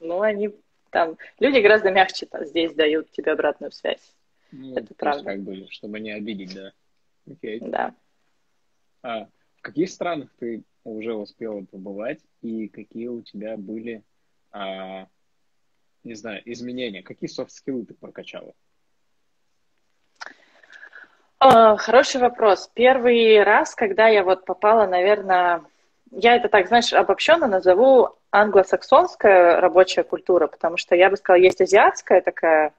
ну, они там, люди гораздо мягче там, здесь дают тебе обратную связь. Ну, это правда. Как бы, чтобы не обидеть, да. Окей. Да. А в каких странах ты уже успела побывать и какие у тебя были, не знаю, изменения? Какие софт-скиллы ты прокачала? Хороший вопрос. Первый раз, когда я вот попала, наверное, я это так, знаешь, обобщенно назову англосаксонская рабочая культура, потому что я бы сказала, есть азиатская такая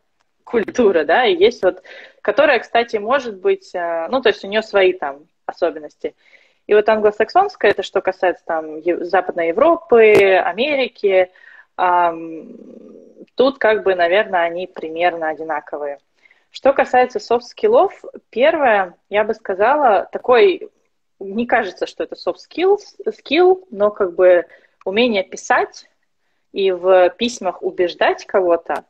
культура, да, и есть вот, которая, кстати, может быть, ну, то есть у нее свои там особенности. И вот англосаксонская, это что касается там Западной Европы, Америки, тут как бы, наверное, они примерно одинаковые. Что касается софт-скиллов, первое, я бы сказала, такой, не кажется, что это soft skill, но как бы умение писать и в письмах убеждать кого-то,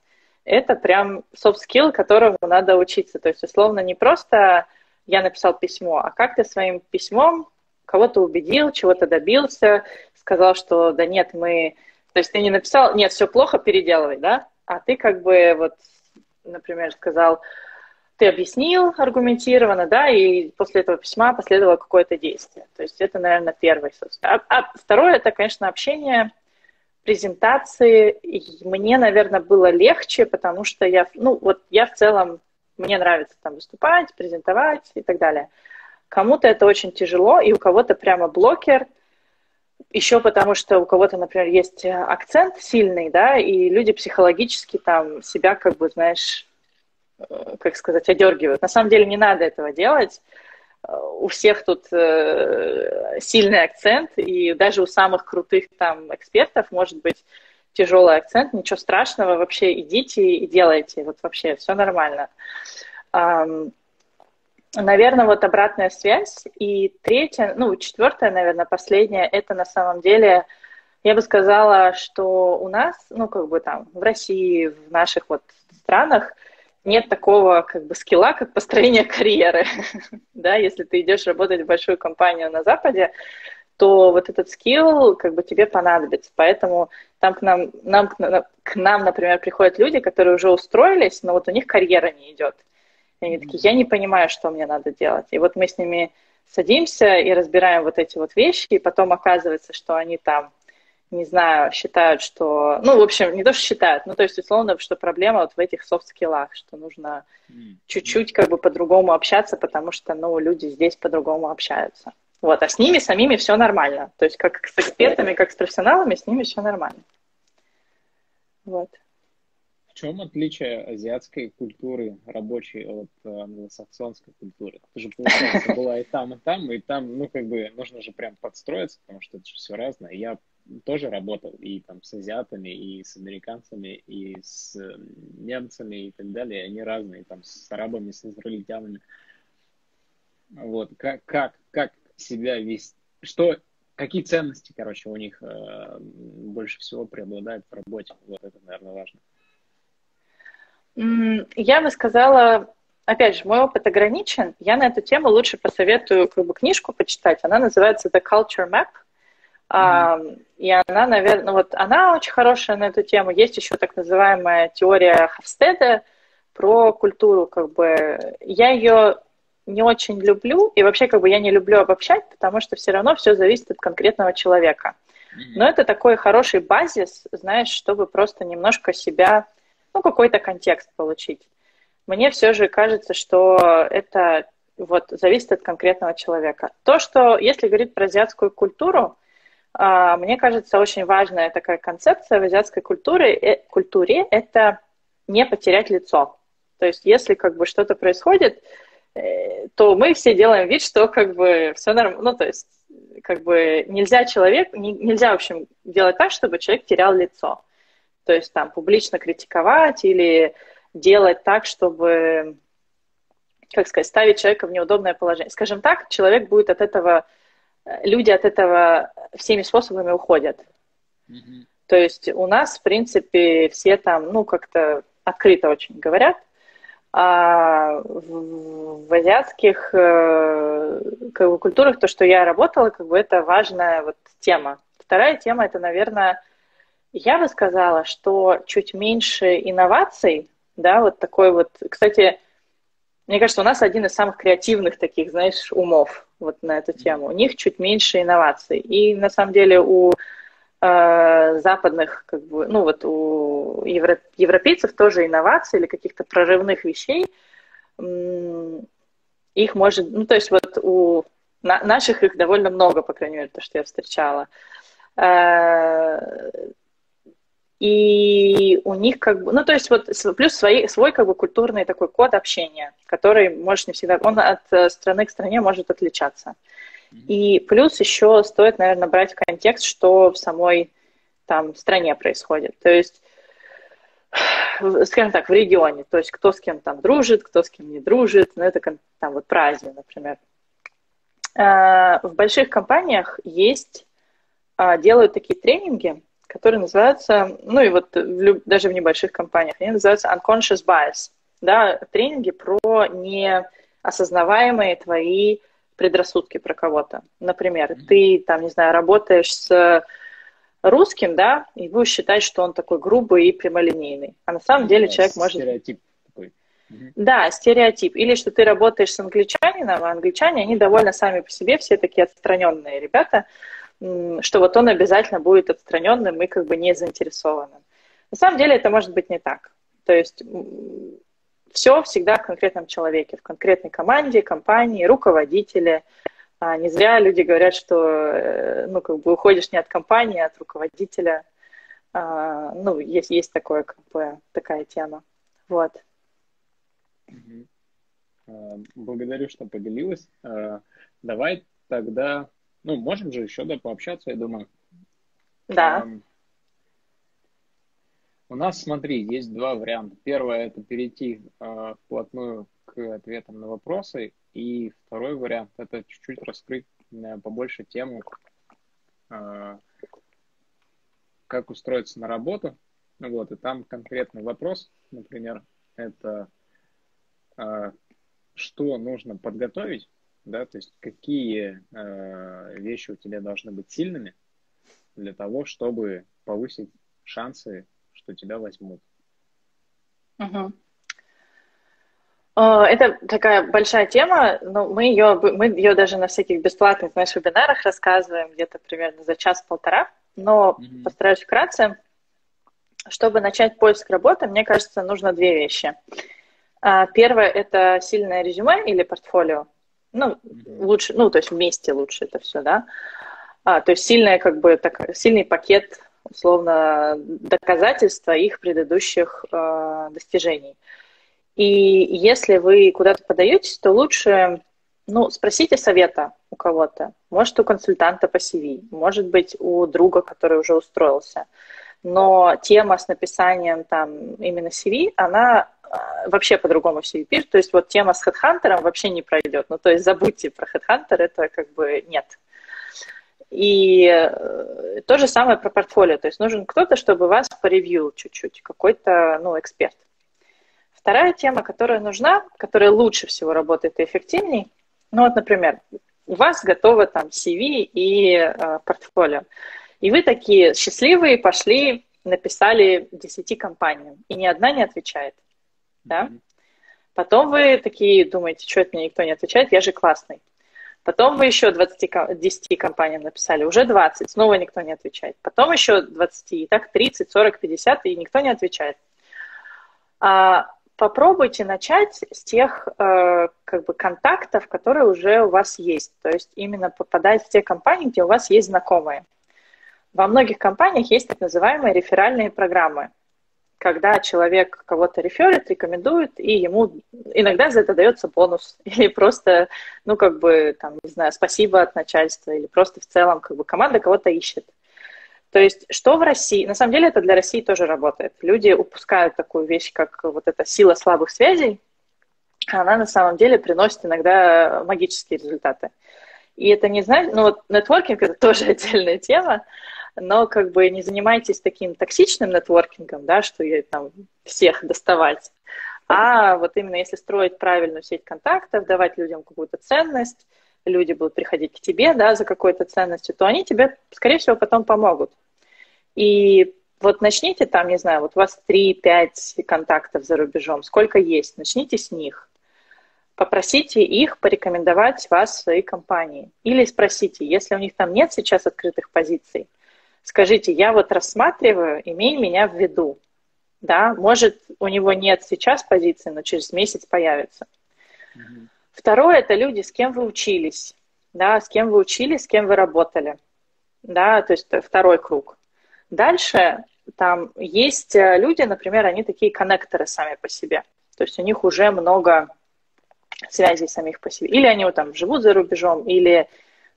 это прям soft skill, которому надо учиться. То есть, условно, не просто я написал письмо, а как ты своим письмом кого-то убедил, чего-то добился, сказал, что да нет, мы... То есть ты не написал, нет, все плохо, переделывай, да? А ты как бы вот... например, сказал, ты объяснил аргументированно, да, и после этого письма последовало какое-то действие. То есть это, наверное, первое. А второе, это, конечно, общение, презентации. И мне, наверное, было легче, потому что я, ну, вот я в целом, мне нравится там выступать, презентовать и так далее. Кому-то это очень тяжело, и у кого-то прямо блокер. Еще потому, что у кого-то, например, есть акцент сильный, да, и люди психологически там себя как бы, знаешь, как сказать, одергивают. На самом деле не надо этого делать. У всех тут сильный акцент, и даже у самых крутых там экспертов может быть тяжелый акцент. Ничего страшного, вообще идите и делайте, вот вообще все нормально. Наверное, вот обратная связь. И третья, ну, четвертая, наверное, последняя, это на самом деле, я бы сказала, что у нас, ну, как бы там, в России, в наших вот странах нет такого, как бы, скилла, как построение карьеры. Да, если ты идешь работать в большую компанию на Западе, то вот этот скилл, как бы, тебе понадобится. Поэтому там к нам, например, приходят люди, которые уже устроились, но вот у них карьера не идет. И они такие, я не понимаю, что мне надо делать. И вот мы с ними садимся и разбираем вот эти вот вещи, и потом оказывается, что они там, не знаю, считают, что... Ну, в общем, не то, что считают, ну, то есть, условно, что проблема вот в этих софт-скиллах, что нужно чуть-чуть как бы по-другому общаться, потому что, ну, люди здесь по-другому общаются. Вот, а с ними самими все нормально. То есть, как с экспертами, как с профессионалами, с ними все нормально. Вот. В чем отличие азиатской культуры рабочей от англосаксонской культуры? Ты же, получается, была и там, и там, и там. Ну, как бы, нужно же прям подстроиться, потому что это же все разное. Я тоже работал и там с азиатами, и с американцами, и с немцами, и так далее. Они разные, там, с арабами, с израильтянами. Вот, как себя вести, что, какие ценности, короче, у них больше всего преобладают в работе. Вот это, наверное, важно. Я бы сказала, опять же, мой опыт ограничен. Я на эту тему лучше посоветую как бы книжку почитать. Она называется The Culture Map. И она, наверное, вот она очень хорошая на эту тему. Есть еще так называемая теория Хавстеда про культуру, как бы. Я ее не очень люблю, и вообще, как бы, я не люблю обобщать, потому что все равно все зависит от конкретного человека. Но это такой хороший базис, знаешь, чтобы просто немножко себя, ну, какой-то контекст получить. Мне все же кажется, что это вот зависит от конкретного человека. То, что, если говорить про азиатскую культуру, мне кажется, очень важная такая концепция в азиатской культуре – это не потерять лицо. То есть, если как бы что-то происходит, то мы все делаем вид, что как бы все нормально. Ну, то есть, как бы нельзя, в общем, делать так, чтобы человек терял лицо. То есть, там, публично критиковать или делать так, чтобы, как сказать, ставить человека в неудобное положение. Скажем так, человек будет от этого, люди от этого всеми способами уходят. Mm-hmm. То есть у нас, в принципе, все там, ну, как-то открыто очень говорят. А в азиатских как бы, культурах то, что я работала, как бы это важная вот тема. Вторая тема, это, наверное, я бы сказала, что чуть меньше инноваций, да, вот такой вот, кстати, мне кажется, у нас один из самых креативных таких, знаешь, умов вот на эту тему. У них чуть меньше инноваций. И на самом деле у западных, как бы, ну вот у европейцев тоже инноваций или каких-то прорывных вещей, их может, ну то есть вот у наших их довольно много, по крайней мере, то, что я встречала. И у них как бы, ну то есть вот плюс свой как бы культурный такой код общения, который может не всегда, он от страны к стране может отличаться. И плюс еще стоит, наверное, брать в контекст, что в самой там стране происходит. То есть, скажем так, в регионе. То есть, кто с кем там дружит, кто с кем не дружит. Ну, это там вот про Азию, например. В больших компаниях делают такие тренинги, которые называются, ну и вот даже в небольших компаниях, они называются unconscious bias. Да, тренинги про неосознаваемые твои предрассудки про кого-то. Например, ты, там, не знаю, работаешь с русским, да, и будешь считать, что он такой грубый и прямолинейный. А на самом деле человек может... Стереотип такой. Да, стереотип. Или что ты работаешь с англичанином, а англичане, они довольно сами по себе все такие отстраненные ребята, что вот он обязательно будет отстраненным и как бы не заинтересованным. На самом деле это может быть не так. То есть... Все всегда в конкретном человеке, в конкретной команде, компании, руководителе. Не зря люди говорят, что ну, как бы уходишь не от компании, а от руководителя. Ну, есть такое, как бы, такая тема. Вот. Благодарю, что поделилась. Давай тогда... Ну, можем же еще да, пообщаться, я думаю. Да. У нас, смотри, есть два варианта. Первое – это перейти вплотную к ответам на вопросы. И второй вариант – это чуть-чуть раскрыть побольше тему, как устроиться на работу. Вот, и там конкретный вопрос, например, это что нужно подготовить, да, то есть какие вещи у тебя должны быть сильными для того, чтобы повысить шансы, что тебя возьмут. Угу. Это такая большая тема, но мы ее даже на всяких бесплатных, знаешь, вебинарах рассказываем где-то примерно за час-полтора, но постараюсь вкратце. Чтобы начать поиск работы, мне кажется, нужно две вещи. Первое – это сильное резюме или портфолио. Ну, лучше, ну, то есть вместе лучше это все, да. То есть сильное, как бы, так, сильный пакет условно, доказательства их предыдущих достижений. И если вы куда-то подаетесь, то лучше, ну, спросите совета у кого-то. Может, у консультанта по CV, может быть, у друга, который уже устроился. Но тема с написанием там именно CV, она вообще по-другому все пишут. То есть вот тема с HeadHunter вообще не пройдет. Ну, то есть забудьте про HeadHunter, это как бы нет. И то же самое про портфолио. То есть нужен кто-то, чтобы вас поревьюил чуть-чуть, какой-то, ну, эксперт. Вторая тема, которая нужна, которая лучше всего работает и эффективней. Ну, вот, например, у вас готово там CV и портфолио. И вы такие счастливые пошли, написали 10 компаниям, и ни одна не отвечает. Да? Потом вы такие думаете, что от меня никто не отвечает, я же классный. Потом вы еще 10 компаниям написали, уже 20, снова никто не отвечает. Потом еще 20, и так 30, 40, 50, и никто не отвечает. Попробуйте начать с тех как бы контактов, которые уже у вас есть. То есть именно попадать в те компании, где у вас есть знакомые. Во многих компаниях есть так называемые реферальные программы, когда человек кого-то реферит, рекомендует, и ему иногда за это дается бонус, или просто, ну, как бы, там, не знаю, спасибо от начальства, или просто в целом, как бы, команда кого-то ищет. То есть, что в России, на самом деле это для России тоже работает. Люди упускают такую вещь, как вот эта сила слабых связей, она на самом деле приносит иногда магические результаты. И это не значит, ну, вот нетворкинг – это тоже отдельная тема, но как бы не занимайтесь таким токсичным нетворкингом, да, что я там всех доставать, а вот именно если строить правильную сеть контактов, давать людям какую-то ценность, люди будут приходить к тебе, да, за какой-то ценностью, то они тебе, скорее всего, потом помогут. И вот начните там, не знаю, вот у вас 3-5 контактов за рубежом, сколько есть, начните с них. Попросите их порекомендовать вас своей компании. Или спросите, если у них там нет сейчас открытых позиций, скажите, я вот рассматриваю, имей меня в виду. Да, может, у него нет сейчас позиции, но через месяц появится. Mm-hmm. Второе – это люди, с кем вы учились. Да, с кем вы учились, с кем вы работали. Да, то есть второй круг. Дальше там есть люди, например, они такие коннекторы сами по себе. То есть у них уже много связей самих по себе. Или они вот там живут за рубежом, или...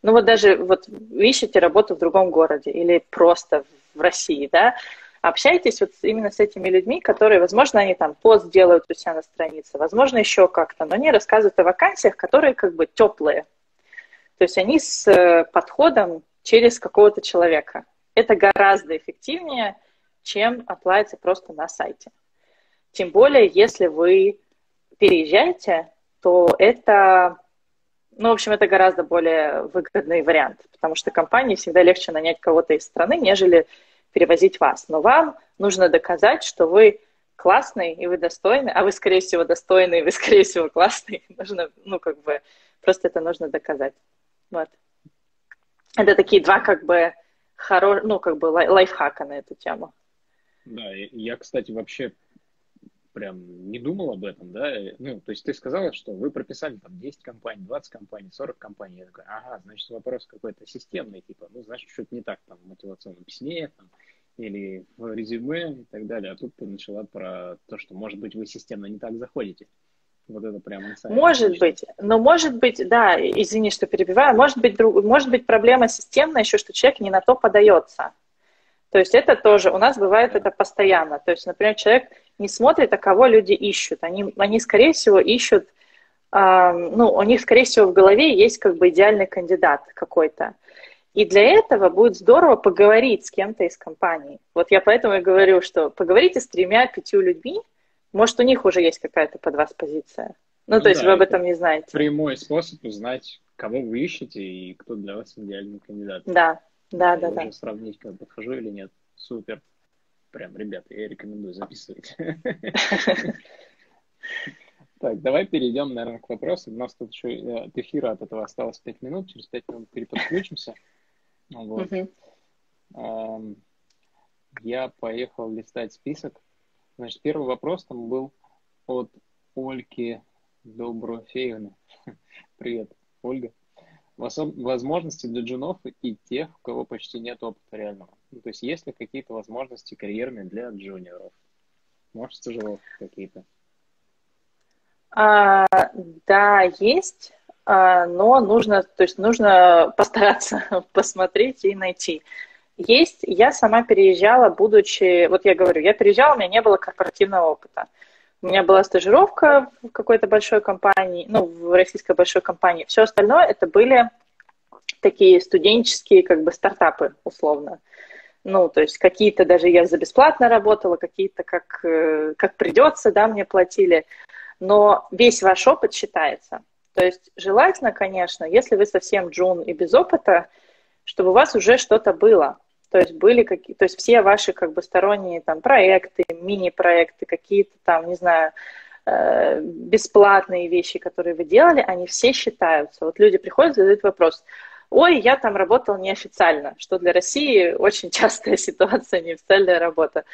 Ну вот даже вот ищете работу в другом городе или просто в России, да, общайтесь вот именно с этими людьми, которые, возможно, они там пост делают у себя на странице, возможно, еще как-то, но они рассказывают о вакансиях, которые как бы теплые. То есть они с подходом через какого-то человека. Это гораздо эффективнее, чем apply'ться просто на сайте. Тем более, если вы переезжаете, то это... Ну, в общем, это гораздо более выгодный вариант, потому что компании всегда легче нанять кого-то из страны, нежели перевозить вас. Но вам нужно доказать, что вы классный и вы достойны, а вы, скорее всего, достойны, и вы, скорее всего, классный. Нужно, ну, как бы, просто это нужно доказать. Вот. Это такие два, как бы, ну, как бы, лайфхака на эту тему. Да, я, кстати, вообще... прям не думал об этом, да? Ну, то есть ты сказала, что вы прописали там 10 компаний, 20 компаний, 40 компаний. Я такой, ага, значит, вопрос какой-то системный, типа, ну, значит, что-то не так там в мотивационном письме там, или в резюме и так далее. А тут ты начала про то, что, может быть, вы системно не так заходите. Вот это прямо инсайд. Может быть, но может быть, да, извини, что перебиваю, может быть проблема системная еще, что человек не на то подается. То есть это тоже, у нас бывает это постоянно. То есть, например, человек не смотрит, а кого люди ищут. Они скорее всего, ищут, ну, у них, скорее всего, в голове есть как бы идеальный кандидат какой-то. И для этого будет здорово поговорить с кем-то из компаний. Вот я поэтому и говорю, что поговорите с 3-5 людьми, может, у них уже есть какая-то под вас позиция. Ну, то есть вы об этом не знаете. Прямой способ узнать, кого вы ищете и кто для вас идеальный кандидат. Да. Да. Сравнить, как подхожу или нет. Супер. Прям, ребята, я рекомендую записывать. Так, давай перейдем, наверное, к вопросу. У нас тут еще от эфира от этого осталось 5 минут. Через 5 минут переподключимся. Я поехал листать список. Значит, первый вопрос там был от Ольги Доброфеевны. Привет, Ольга. Возможности для джунов и тех, у кого почти нет опыта реального. Ну, то есть есть ли какие-то возможности карьерные для джуниоров? Может, стажировки какие-то? Да, есть, но нужно постараться посмотреть и найти. Есть, я сама переезжала, будучи... Вот я говорю, я переезжала, у меня не было корпоративного опыта. У меня была стажировка в какой-то большой компании, ну, в российской большой компании. Все остальное это были такие студенческие как бы стартапы, условно. Ну, то есть какие-то даже я за бесплатно работала, какие-то как придется, да, мне платили. Но весь ваш опыт считается. То есть желательно, конечно, если вы совсем джун и без опыта, чтобы у вас уже что-то было. То есть были какие, то есть все ваши как бы сторонние там проекты, мини-проекты, какие-то там, не знаю, бесплатные вещи, которые вы делали, они все считаются. Вот люди приходят, задают вопрос: ой, я там работал неофициально, что для России очень частая ситуация, неофициальная работа.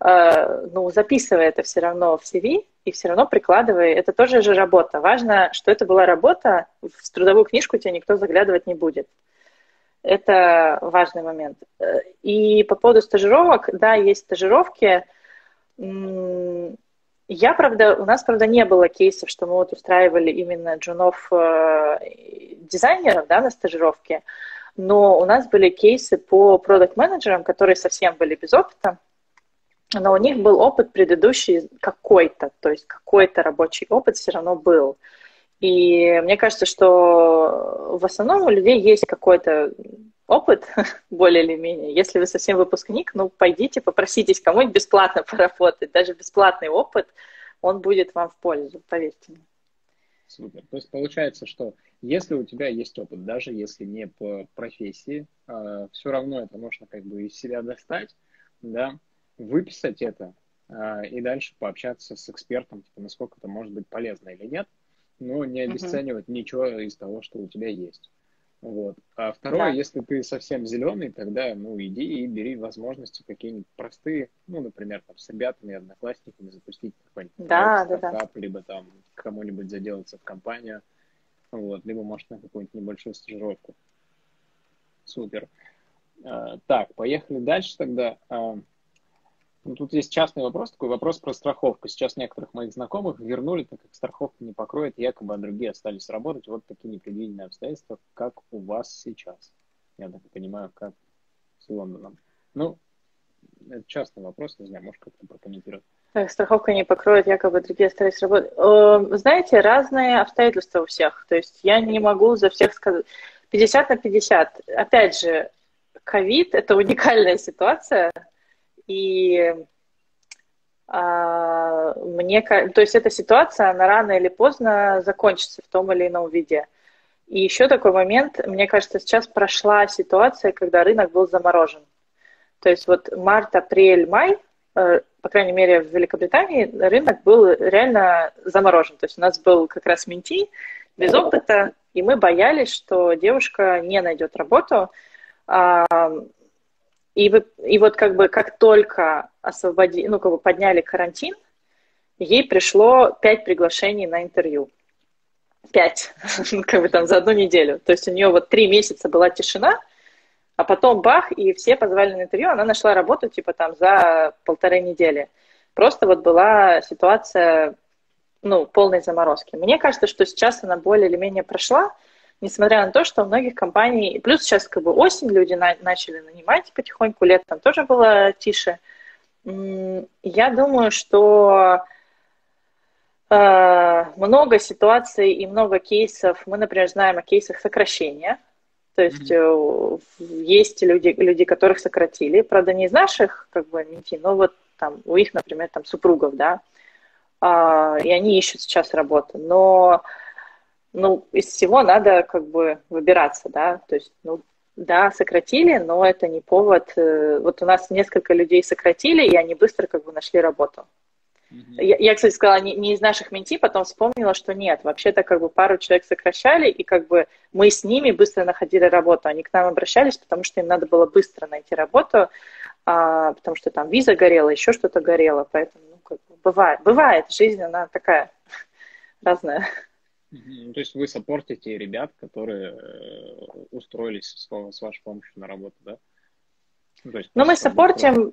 Ну, записывая это все равно в CV и все равно прикладывая, это тоже же работа. Важно, что это была работа, в трудовую книжку тебя никто заглядывать не будет. Это важный момент. И по поводу стажировок, да, есть стажировки. Я, правда, у нас, правда, не было кейсов, что мы вот устраивали именно джунов-дизайнеров, да, на стажировке, но у нас были кейсы по продакт-менеджерам, которые совсем были без опыта, но у них был опыт предыдущий какой-то, то есть какой-то рабочий опыт все равно был. И мне кажется, что в основном у людей есть какой-то опыт, более или менее. Если вы совсем выпускник, ну, пойдите, попроситесь кому-нибудь бесплатно поработать. Даже бесплатный опыт, он будет вам в пользу, поверьте мне. Супер. То есть получается, что если у тебя есть опыт, даже если не по профессии, все равно это можно как бы из себя достать, да, выписать это и дальше пообщаться с экспертом, типа, насколько это может быть полезно или нет. Но не обесценивать ничего из того, что у тебя есть. Вот. А второе, если ты совсем зеленый, тогда, ну, иди и бери возможности какие-нибудь простые, ну, например, там, с ребятами, одноклассниками запустить какой-нибудь стартап, либо там кому-нибудь заделаться в компанию, вот, либо, может, на какую-нибудь небольшую стажировку. Супер. Так, поехали дальше тогда. Тут есть частный вопрос, такой вопрос про страховку. Сейчас некоторых моих знакомых вернули, так как страховка не покроет, якобы, а другие остались работать. Вот такие непредвиденные обстоятельства, как у вас сейчас. Я так понимаю, как с Лондоном. Ну, это частный вопрос, не знаю, может как-то прокомментировать. Страховка не покроет, якобы, другие остались работать. Знаете, разные обстоятельства у всех. То есть я не могу за всех сказать. 50 на 50. Опять же, ковид – это уникальная ситуация. И мне кажется, то есть эта ситуация, она рано или поздно закончится в том или ином виде. И еще такой момент, мне кажется, сейчас прошла ситуация, когда рынок был заморожен. То есть вот март, апрель, май, по крайней мере в Великобритании, рынок был реально заморожен. То есть у нас был как раз менти без опыта, и мы боялись, что девушка не найдет работу. И вот как бы как только освободили, ну, как бы подняли карантин, ей пришло 5 приглашений на интервью. 5, как бы там за одну неделю. То есть у нее вот 3 месяца была тишина, а потом бах, и все позвали на интервью, она нашла работу типа там за 1,5 недели. Просто вот была ситуация, ну, полной заморозки. Мне кажется, что сейчас она более или менее прошла, несмотря на то, что у многих компаний... Плюс сейчас как бы осень, люди начали нанимать потихоньку, летом тоже было тише. Я думаю, что много ситуаций и много кейсов. Мы, например, знаем о кейсах сокращения. То есть есть люди, которых сократили. Правда, не из наших, как бы, менти, но вот там у их, например, там супругов, да. И они ищут сейчас работу. Но... Ну, из всего надо как бы выбираться, да, то есть, ну, да, сократили, но это не повод. Вот у нас несколько людей сократили, и они быстро как бы нашли работу. Я, кстати, сказала, не из наших менти, потом вспомнила, что нет, вообще-то как бы пару человек сокращали, и как бы мы с ними быстро находили работу, они к нам обращались, потому что им надо было быстро найти работу, потому что там виза горела, еще что-то горело, поэтому, ну, как бы бывает, жизнь, она такая разная. То есть вы саппортите ребят, которые устроились с вашей помощью на работу, да? Ну, то есть, мы саппортим,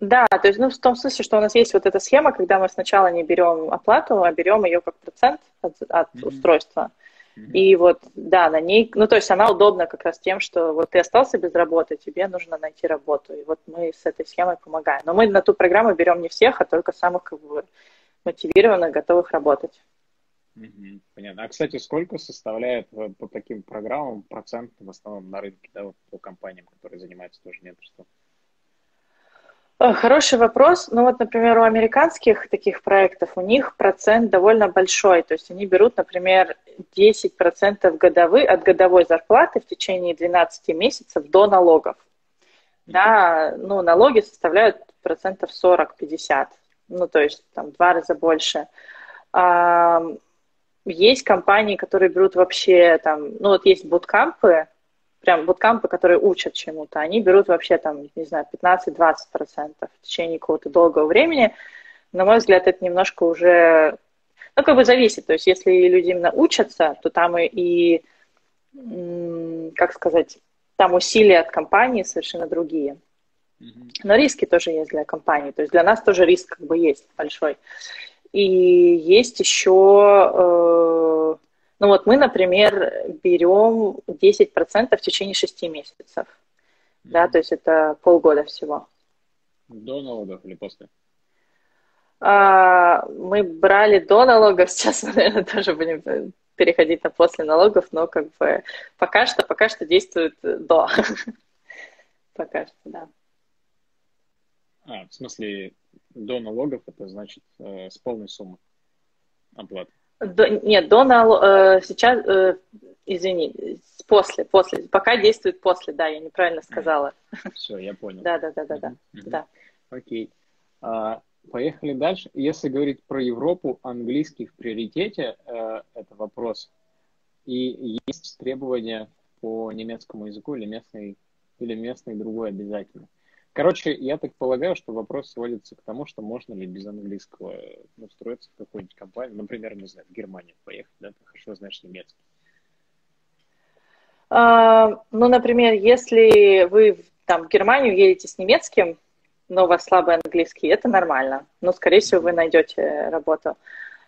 да, то есть, ну, в том смысле, что у нас есть вот эта схема, когда мы сначала не берем оплату, а берем ее как процент от устройства. И вот, да, на ней, ну, то есть она удобна как раз тем, что вот ты остался без работы, тебе нужно найти работу, и вот мы с этой схемой помогаем. Но мы на ту программу берем не всех, а только самых, как бы, мотивированных, готовых работать. Понятно. А, кстати, сколько составляет по таким программам процент в основном на рынке, да, по компаниям, которые занимаются тоже менторством? Хороший вопрос. Ну вот, например, у американских таких проектов у них процент довольно большой. То есть они берут, например, 10% от годовой зарплаты в течение 12 месяцев до налогов. Да, ну, налоги составляют процентов 40-50. Ну, то есть там 2 раза больше. Есть компании, которые берут вообще там, ну вот есть буткампы, прям буткампы, которые учат чему-то, они берут вообще там, не знаю, 15-20% в течение какого-то долгого времени. На мой взгляд, это немножко уже, ну как бы зависит, то есть если люди именно учатся, то там и как сказать, там усилия от компании совершенно другие. Но риски тоже есть для компании, то есть для нас тоже риск как бы есть большой. И есть еще, ну вот мы, например, берем 10% в течение 6 месяцев, да, то есть это полгода всего. До налогов или после? Мы брали до налогов, сейчас, наверное, тоже будем переходить на после налогов, но как бы пока что действует до. Пока что, да. А, в смысле, до налогов это значит с полной суммы оплаты? Нет, до налогов, сейчас, извини, после, пока действует после, да, я неправильно сказала. Все, я понял. Да. Окей. Поехали дальше. Если говорить про Европу, английский в приоритете, это вопрос. И есть требования по немецкому языку или местный другой обязательно? Короче, я так полагаю, что вопрос сводится к тому, что можно ли без английского устроиться в какую-нибудь компанию, например, не знаю, в Германию поехать, да, ты хорошо знаешь немецкий. Ну, например, если вы там, в Германию едете с немецким, но у вас слабый английский, это нормально, но, скорее всего, вы найдете работу.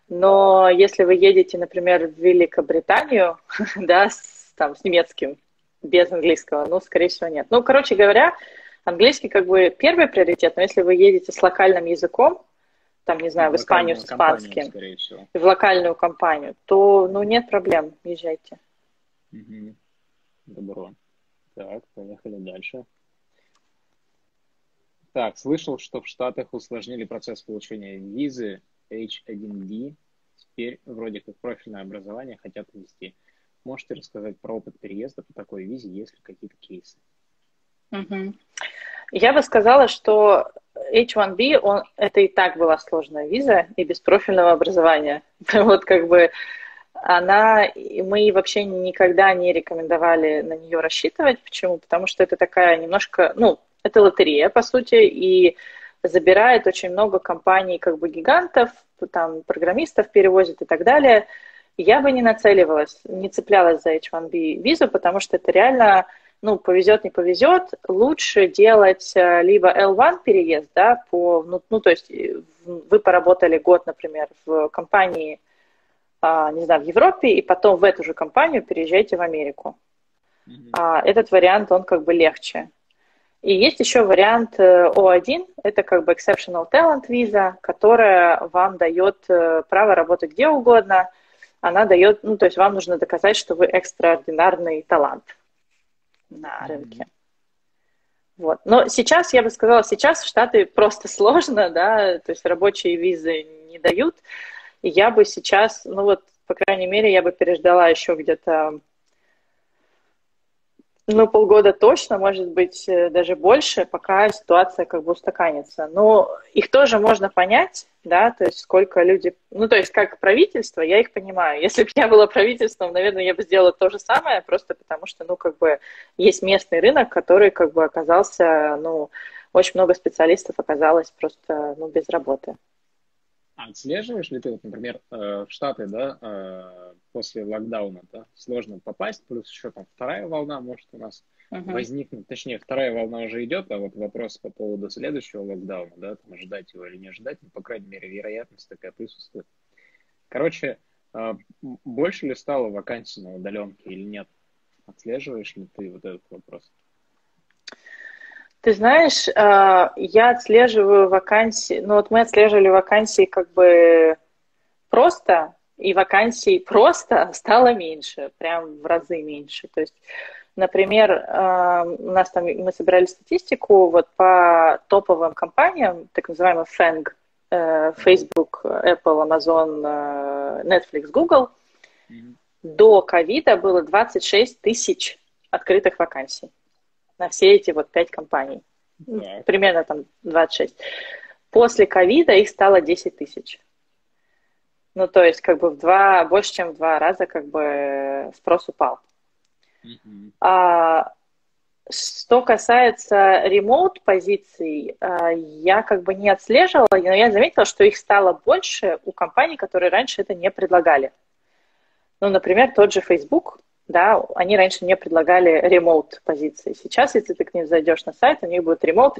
Но если вы едете, например, в Великобританию, да, с немецким, без английского, ну, скорее всего, нет. Ну, короче говоря, английский как бы первый приоритет, но если вы едете с локальным языком, там, не знаю, в Испанию с испанским, в локальную компанию, то, ну, нет проблем, езжайте. Угу. Добро. Так, поехали дальше. Так, слышал, что в Штатах усложнили процесс получения визы H1B, теперь вроде как профильное образование хотят ввести. Можете рассказать про опыт переезда по такой визе, есть ли какие-то кейсы? Угу. Я бы сказала, что H1B, это и так была сложная виза и без профильного образования. Вот как бы мы вообще никогда не рекомендовали на нее рассчитывать. Почему? Потому что это такая немножко, ну, это лотерея, по сути, и забирает очень много компаний, как бы гигантов, там, программистов перевозит и так далее. Я бы не нацеливалась, не цеплялась за H1B визу, потому что это реально... Ну, повезет, не повезет, лучше делать либо L1 переезд, да, ну, то есть вы поработали год, например, в компании, не знаю, в Европе, и потом в эту же компанию переезжаете в Америку. Этот вариант, он как бы легче. И есть еще вариант O1, это как бы Exceptional Talent виза, которая вам дает право работать где угодно, она дает, ну, то есть вам нужно доказать, что вы экстраординарный талант на рынке. Вот. Но сейчас, я бы сказала, сейчас в Штаты просто сложно, да, то есть рабочие визы не дают. И я бы сейчас, ну вот, по крайней мере, я бы переждала еще где-то, ну, полгода точно, может быть, даже больше, пока ситуация как бы устаканится. Но их тоже можно понять, да, то есть сколько люди... Ну, то есть как правительство, я их понимаю. Если бы я была правительством, наверное, я бы сделала то же самое, просто потому что, ну, как бы есть местный рынок, который как бы оказался, ну, очень много специалистов оказалось просто, ну, без работы. А отслеживаешь ли ты, вот, например, в Штаты, да, после локдауна, да, сложно попасть, плюс еще там вторая волна может у нас возникнуть, точнее, вторая волна уже идет, а вот вопрос по поводу следующего локдауна, да, там ожидать его или не ожидать, ну, по крайней мере, вероятность такая присутствует. Короче, больше ли стало вакансий на удаленке или нет? Отслеживаешь ли ты вот этот вопрос? Ты знаешь, я отслеживаю вакансии, ну вот мы отслеживали вакансии как бы просто, и вакансий просто стало меньше, прям в разы меньше. То есть, например, у нас там мы собирали статистику вот по топовым компаниям, так называемым FANG, Facebook, Apple, Amazon, Netflix, Google. Mm-hmm. До ковида было 26 тысяч открытых вакансий на все эти вот 5 компаний. Yeah. Примерно там 26. После ковида их стало 10 тысяч. Ну, то есть, как бы больше, чем в 2 раза, как бы, спрос упал. Mm-hmm. Что касается ремоут-позиций, я как бы не отслеживала, но я заметила, что их стало больше у компаний, которые раньше это не предлагали. Ну, например, тот же Facebook, да, они раньше не предлагали ремоут-позиции. Сейчас, если ты к ним зайдешь на сайт, у них будет ремоут,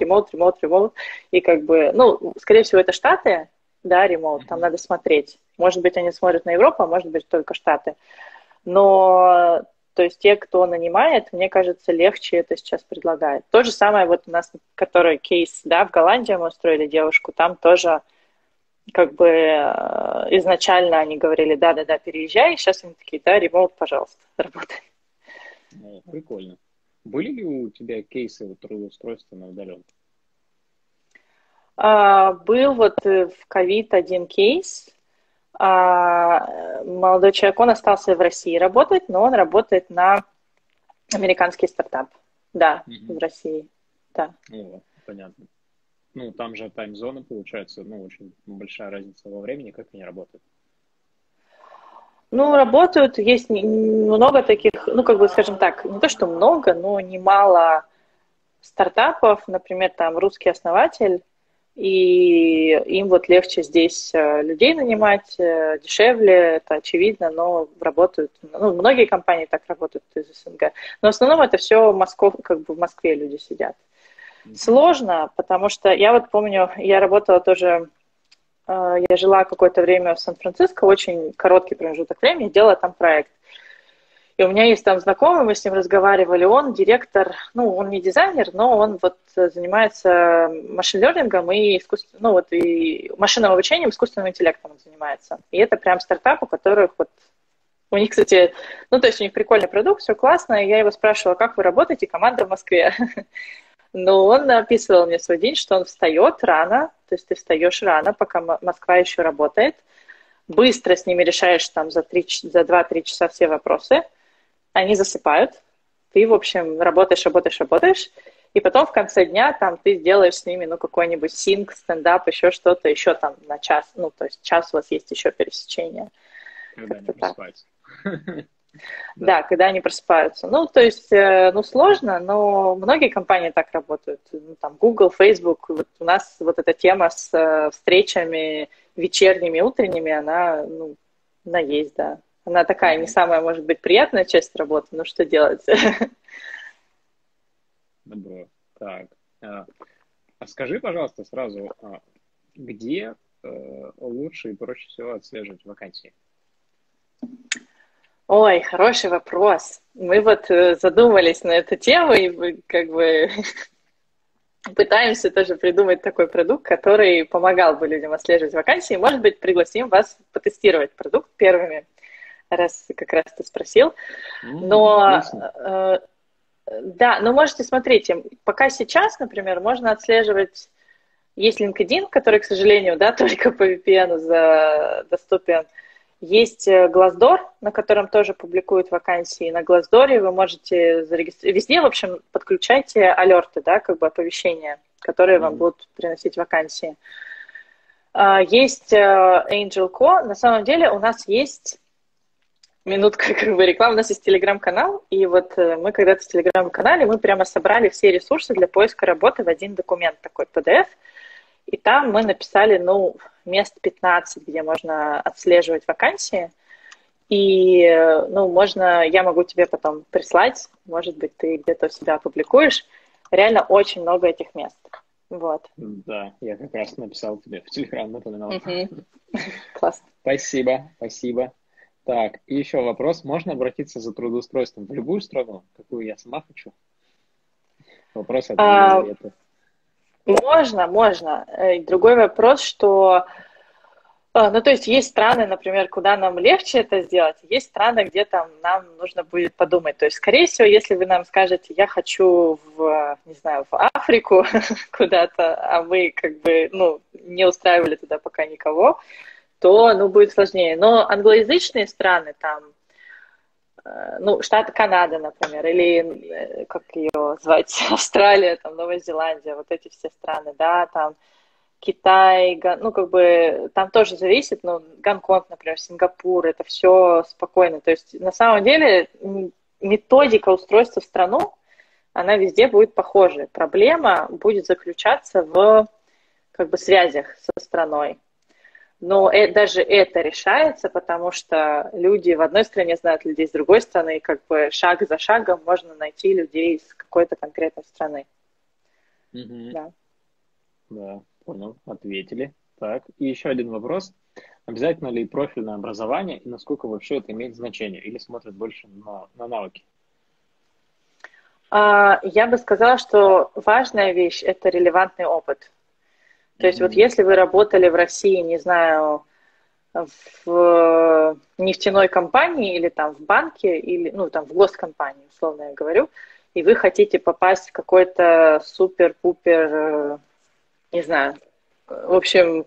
и как бы, ну, скорее всего, это Штаты, да, ремоут, там надо смотреть. Может быть, они смотрят на Европу, а может быть, только Штаты. Но... То есть те, кто нанимает, мне кажется, легче это сейчас предлагает. То же самое вот у нас, который кейс, да, в Голландии мы устроили девушку, там тоже как бы изначально они говорили, да-да-да, переезжай, сейчас они такие, да, ремоут, пожалуйста, работай. Прикольно. Были ли у тебя кейсы трудоустройства на удаленке? Был вот в ковид один кейс. Молодой человек, он остался в России работать, но он работает на американский стартап. Да, в России, да. Ну, понятно. Ну, там же таймзона, получается, ну, очень большая разница во времени, как они работают? Ну, работают, есть много таких, ну, как бы, скажем так, не то, что много, но немало стартапов, например, там русский основатель, и им вот легче здесь людей нанимать, дешевле, это очевидно, но работают, ну, многие компании так работают из СНГ, но в основном это все Москов, как бы в Москве люди сидят. Сложно, потому что я вот помню, я работала тоже, я жила какое-то время в Сан-Франциско, очень короткий промежуток времени, делала там проект. И у меня есть там знакомый, мы с ним разговаривали, он директор, ну, он не дизайнер, но он вот занимается машин-лернингом и, ну, вот, и машинным обучением, искусственным интеллектом он занимается. И это прям стартап, у которых вот, у них, кстати, ну, то есть у них прикольный продукт, все классно, и я его спрашивала, как вы работаете, команда в Москве. Но он описывал мне свой день, что он встает рано, то есть ты встаешь рано, пока Москва еще работает, быстро с ними решаешь там за 2-3 часа все вопросы, они засыпают, ты, в общем, работаешь, и потом в конце дня там ты делаешь с ними, ну, какой-нибудь синк, стендап, еще что-то, еще там на час, ну, то есть час у вас есть еще пересечение. Когда они просыпаются. Да, когда они просыпаются. Ну, то есть, ну, сложно, но многие компании так работают. Ну, там, Google, Facebook, вот у нас вот эта тема с встречами вечерними, утренними, она, ну, она есть, да. Она такая не самая, может быть, приятная часть работы, но что делать? Добро. Так. А скажи, пожалуйста, сразу, где лучше и проще всего отслеживать вакансии? Ой, хороший вопрос. Мы вот задумались на эту тему и как бы пытаемся тоже придумать такой продукт, который помогал бы людям отслеживать вакансии. Может быть, пригласим вас потестировать продукт первыми. Раз как раз ты спросил. Но, да, но можете, смотрите, пока сейчас, например, можно отслеживать, есть LinkedIn, который, к сожалению, да, только по VPN доступен, есть Glassdoor, на котором тоже публикуют вакансии, на Glassdoor вы можете зарегистрировать, везде, в общем, подключайте алерты, да, как бы оповещения, которые вам будут приносить вакансии. Есть AngelCo, на самом деле у нас есть минутка как бы реклама. У нас есть телеграм-канал, и вот мы когда-то в телеграм-канале мы прямо собрали все ресурсы для поиска работы в один документ, такой PDF, и там мы написали, ну, мест 15, где можно отслеживать вакансии, и, ну, можно, я могу тебе потом прислать, может быть, ты где-то у себя опубликуешь, реально очень много этих мест, вот. Да, я как раз написал тебе в телеграм, напоминал. Классно. Спасибо. Так, и еще вопрос. Можно обратиться за трудоустройством в любую страну, какую я сама хочу? Вопрос от меня. Можно. Другой вопрос, что... Ну, то есть есть страны, например, куда нам легче это сделать, есть страны, где там нам нужно будет подумать. То есть, скорее всего, если вы нам скажете, я хочу в, не знаю, в Африку куда-то, а вы как бы, ну, не устраивали туда пока никого, то, ну, будет сложнее. Но англоязычные страны там, ну, штат Канада, например, или, как ее звать, Австралия, там, Новая Зеландия, вот эти все страны, да, там, Китай, ну, как бы, там тоже зависит, но Гонконг, например, Сингапур, это все спокойно. То есть, на самом деле, методика устройства в страну, она везде будет похожа. Проблема будет заключаться в, как бы, связях со страной. Но даже это решается, потому что люди в одной стране знают людей с другой страны, и, как бы, шаг за шагом можно найти людей из какой-то конкретной страны. Mm-hmm. Да. Да. Понял, ответили. Так, и еще один вопрос. Обязательно ли профильное образование и насколько вообще это имеет значение? Или смотрят больше на навыки? Я бы сказала, что важная вещь – это релевантный опыт. То есть вот если вы работали в России, не знаю, в нефтяной компании или там в банке, или ну там в госкомпании, условно я говорю, и вы хотите попасть в какой-то супер-пупер... не знаю, в общем,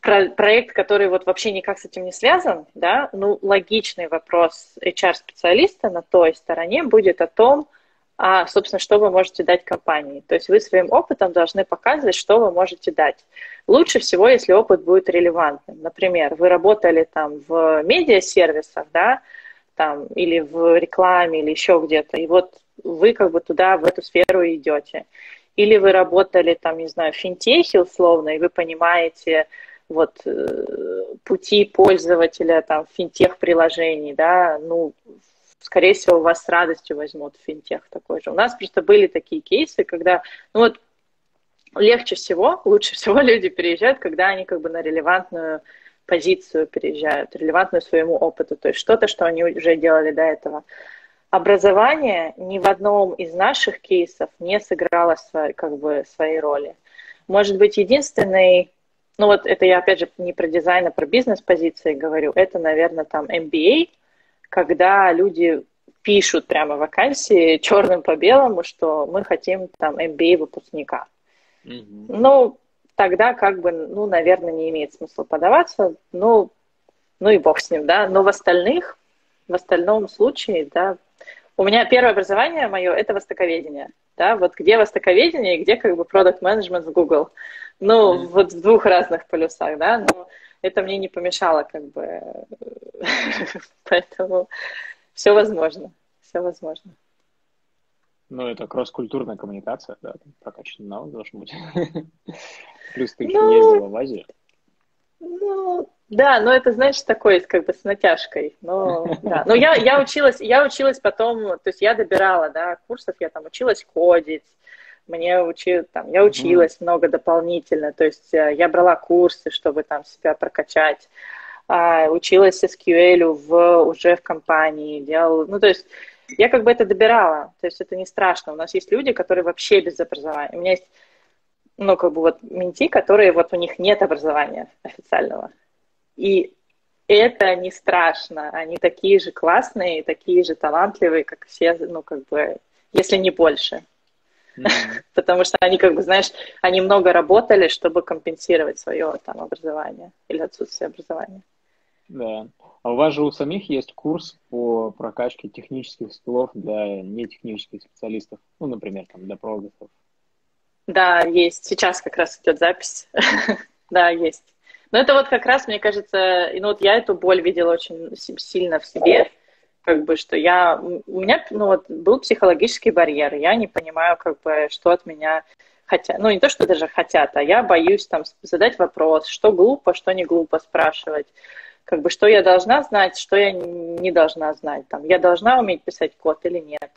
проект, который вот вообще никак с этим не связан, да, ну, логичный вопрос HR-специалиста на той стороне будет о том, собственно, что вы можете дать компании. То есть вы своим опытом должны показывать, что вы можете дать. Лучше всего, если опыт будет релевантным. Например, вы работали там в медиасервисах, да, там, или в рекламе, или еще где-то, и вот вы как бы туда, в эту сферу идете. Или вы работали, там, не знаю, в финтехе условно, и вы понимаете вот, пути пользователя там, финтех-приложений, да, ну, скорее всего, вас с радостью возьмут в финтех такой же. У нас просто были такие кейсы, когда, ну, вот, легче всего, лучше всего люди переезжают, когда они как бы на релевантную позицию переезжают, релевантную своему опыту, то есть что-то, что они уже делали до этого. Образование ни в одном из наших кейсов не сыграло как бы, своей роли. Может быть, единственный, ну вот это я опять же не про дизайн, а про бизнес-позиции говорю, это, наверное, там MBA, когда люди пишут прямо вакансии черным по белому, что мы хотим там MBA выпускника. Mm-hmm. Ну, тогда как бы, ну, наверное, не имеет смысла подаваться, ну и бог с ним, да, но в остальном случае, да, у меня первое образование мое – это востоковедение. Да? Вот где востоковедение и где как бы продакт-менеджмент в Google. Ну, вот в двух разных полюсах, да, но это мне не помешало как бы. Поэтому все возможно, все возможно. Ну, это кросс-культурная коммуникация, да, прокачанный навык должен быть. Плюс ты еще не ездила в Азию. Ну, да, но это, знаешь, такой, как бы, с натяжкой. Но, да. Но я училась потом, то есть я добирала, да, курсов, я там училась кодить, я училась много дополнительно, то есть я брала курсы, чтобы там себя прокачать, училась SQL уже в компании, делала, ну, то есть я как бы это добирала, то есть это не страшно. У нас есть люди, которые вообще без образования. У меня есть ну, как бы вот менти, которые вот у них нет образования официального. И это не страшно. Они такие же классные, такие же талантливые, как все, ну, как бы, если не больше. Mm-hmm. Потому что они, как бы, знаешь, они много работали, чтобы компенсировать свое там образование или отсутствие образования. Да. А у вас же у самих есть курс по прокачке технических скиллов для нетехнических специалистов? Ну, например, там, для программистов. Да, есть. Сейчас как раз идет запись. Да, есть. Но это вот как раз, мне кажется, ну вот я эту боль видела очень сильно в себе, как бы, что у меня, ну вот, был психологический барьер, я не понимаю, как бы, что от меня хотят, ну не то, что даже хотят, а я боюсь там задать вопрос, что глупо, что не глупо спрашивать, как бы, что я должна знать, что я не должна знать, там, я должна уметь писать код или нет.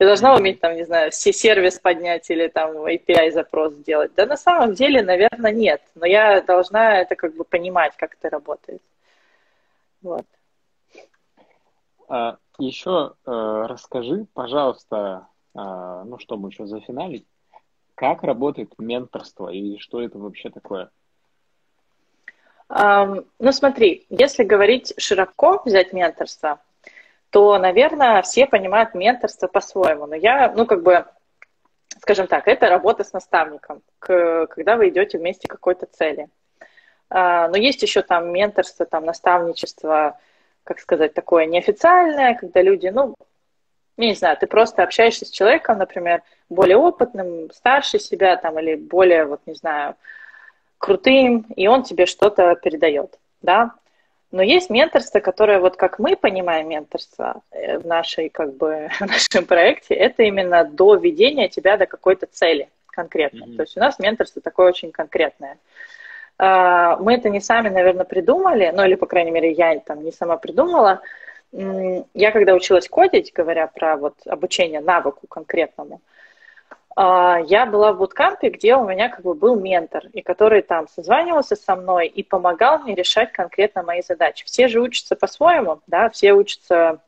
Я должна уметь, там, не знаю, сервис поднять или там API-запрос сделать. Да на самом деле, наверное, нет. Но я должна это как бы понимать, как это работает. Вот. Еще расскажи, пожалуйста, ну, чтобы еще зафиналить, как работает менторство и что это вообще такое? Ну, смотри, если говорить широко, взять менторство, то, наверное, все понимают менторство по-своему. Но я, ну, как бы, скажем так, это работа с наставником, когда вы идете вместе к какой-то цели. Но есть еще там менторство, там наставничество, как сказать, такое неофициальное, когда люди, ну, я не знаю, ты просто общаешься с человеком, например, более опытным, старше себя там или более, вот не знаю, крутым, и он тебе что-то передает, да. Но есть менторство, которое, вот как мы понимаем менторство в нашей, как бы, в нашем проекте, это именно до ведения тебя до какой-то цели конкретной. Mm-hmm. То есть у нас менторство такое очень конкретное. Мы это не сами, наверное, придумали, ну или, по крайней мере, я там не сама придумала. Я когда училась кодить, говоря про вот обучение навыку конкретному, я была в буткампе, где у меня как бы был ментор, и который там созванивался со мной и помогал мне решать конкретно мои задачи. Все же учатся по-своему, да, все учатся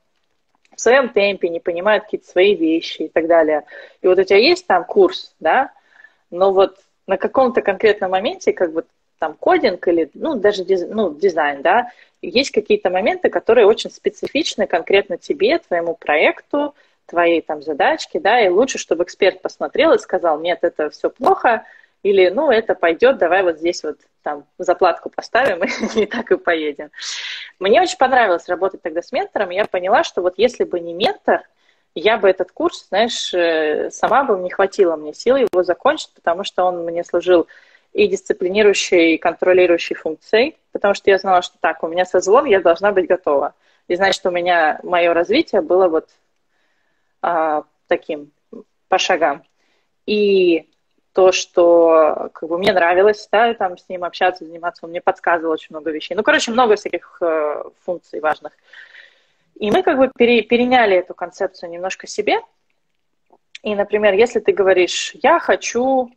в своем темпе, не понимают какие-то свои вещи и так далее. И вот у тебя есть там курс, да, но вот на каком-то конкретном моменте, как бы там кодинг или, ну, даже дизайн, да, есть какие-то моменты, которые очень специфичны конкретно тебе, твоему проекту, твоей там задачки, да, и лучше, чтобы эксперт посмотрел и сказал, нет, это все плохо, или, ну, это пойдет, давай вот здесь вот там заплатку поставим и так и поедем. Мне очень понравилось работать тогда с ментором, я поняла, что вот если бы не ментор, я бы этот курс, знаешь, сама бы не хватило мне сил его закончить, потому что он мне служил и дисциплинирующей, и контролирующей функцией, потому что я знала, что так, у меня созвон, я должна быть готова. И значит, у меня мое развитие было вот таким по шагам. И то, что как бы мне нравилось, да, там с ним общаться, заниматься, он мне подсказывал очень много вещей. Ну, короче, много всяких функций важных. И мы как бы переняли эту концепцию немножко себе. И, например, если ты говоришь, я хочу,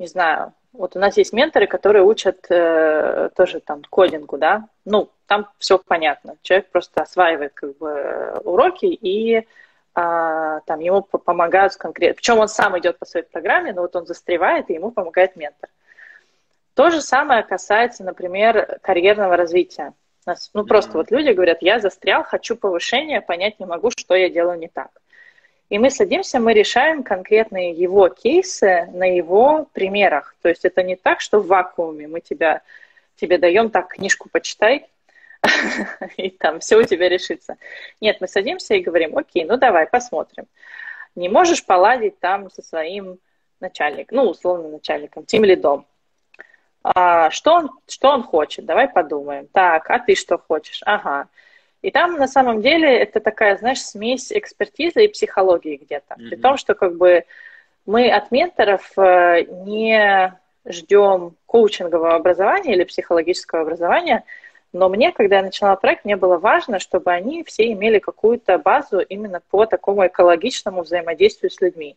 не знаю, вот у нас есть менторы, которые учат тоже там кодингу, да, ну, там все понятно. Человек просто осваивает как бы уроки и там ему помогают конкретно. Причем он сам идет по своей программе, но вот он застревает, и ему помогает ментор. То же самое касается, например, карьерного развития. У нас, ну, просто вот люди говорят, я застрял, хочу повышения, понять не могу, что я делаю не так. И мы садимся, мы решаем конкретные его кейсы на его примерах. То есть это не так, что в вакууме мы тебе даем так, книжку почитай, и там все у тебя решится. Нет, мы садимся и говорим, окей, ну давай, посмотрим. Не можешь поладить там со своим начальником, ну, условно начальником, тимлидом. Что он хочет? Давай подумаем. Так, а ты что хочешь? Ага. И там на самом деле это такая, знаешь, смесь экспертизы и психологии где-то. Mm-hmm. При том, что как бы мы от менторов не ждем коучингового образования или психологического образования, но мне, когда я начинала проект, мне было важно, чтобы они все имели какую-то базу именно по такому экологичному взаимодействию с людьми.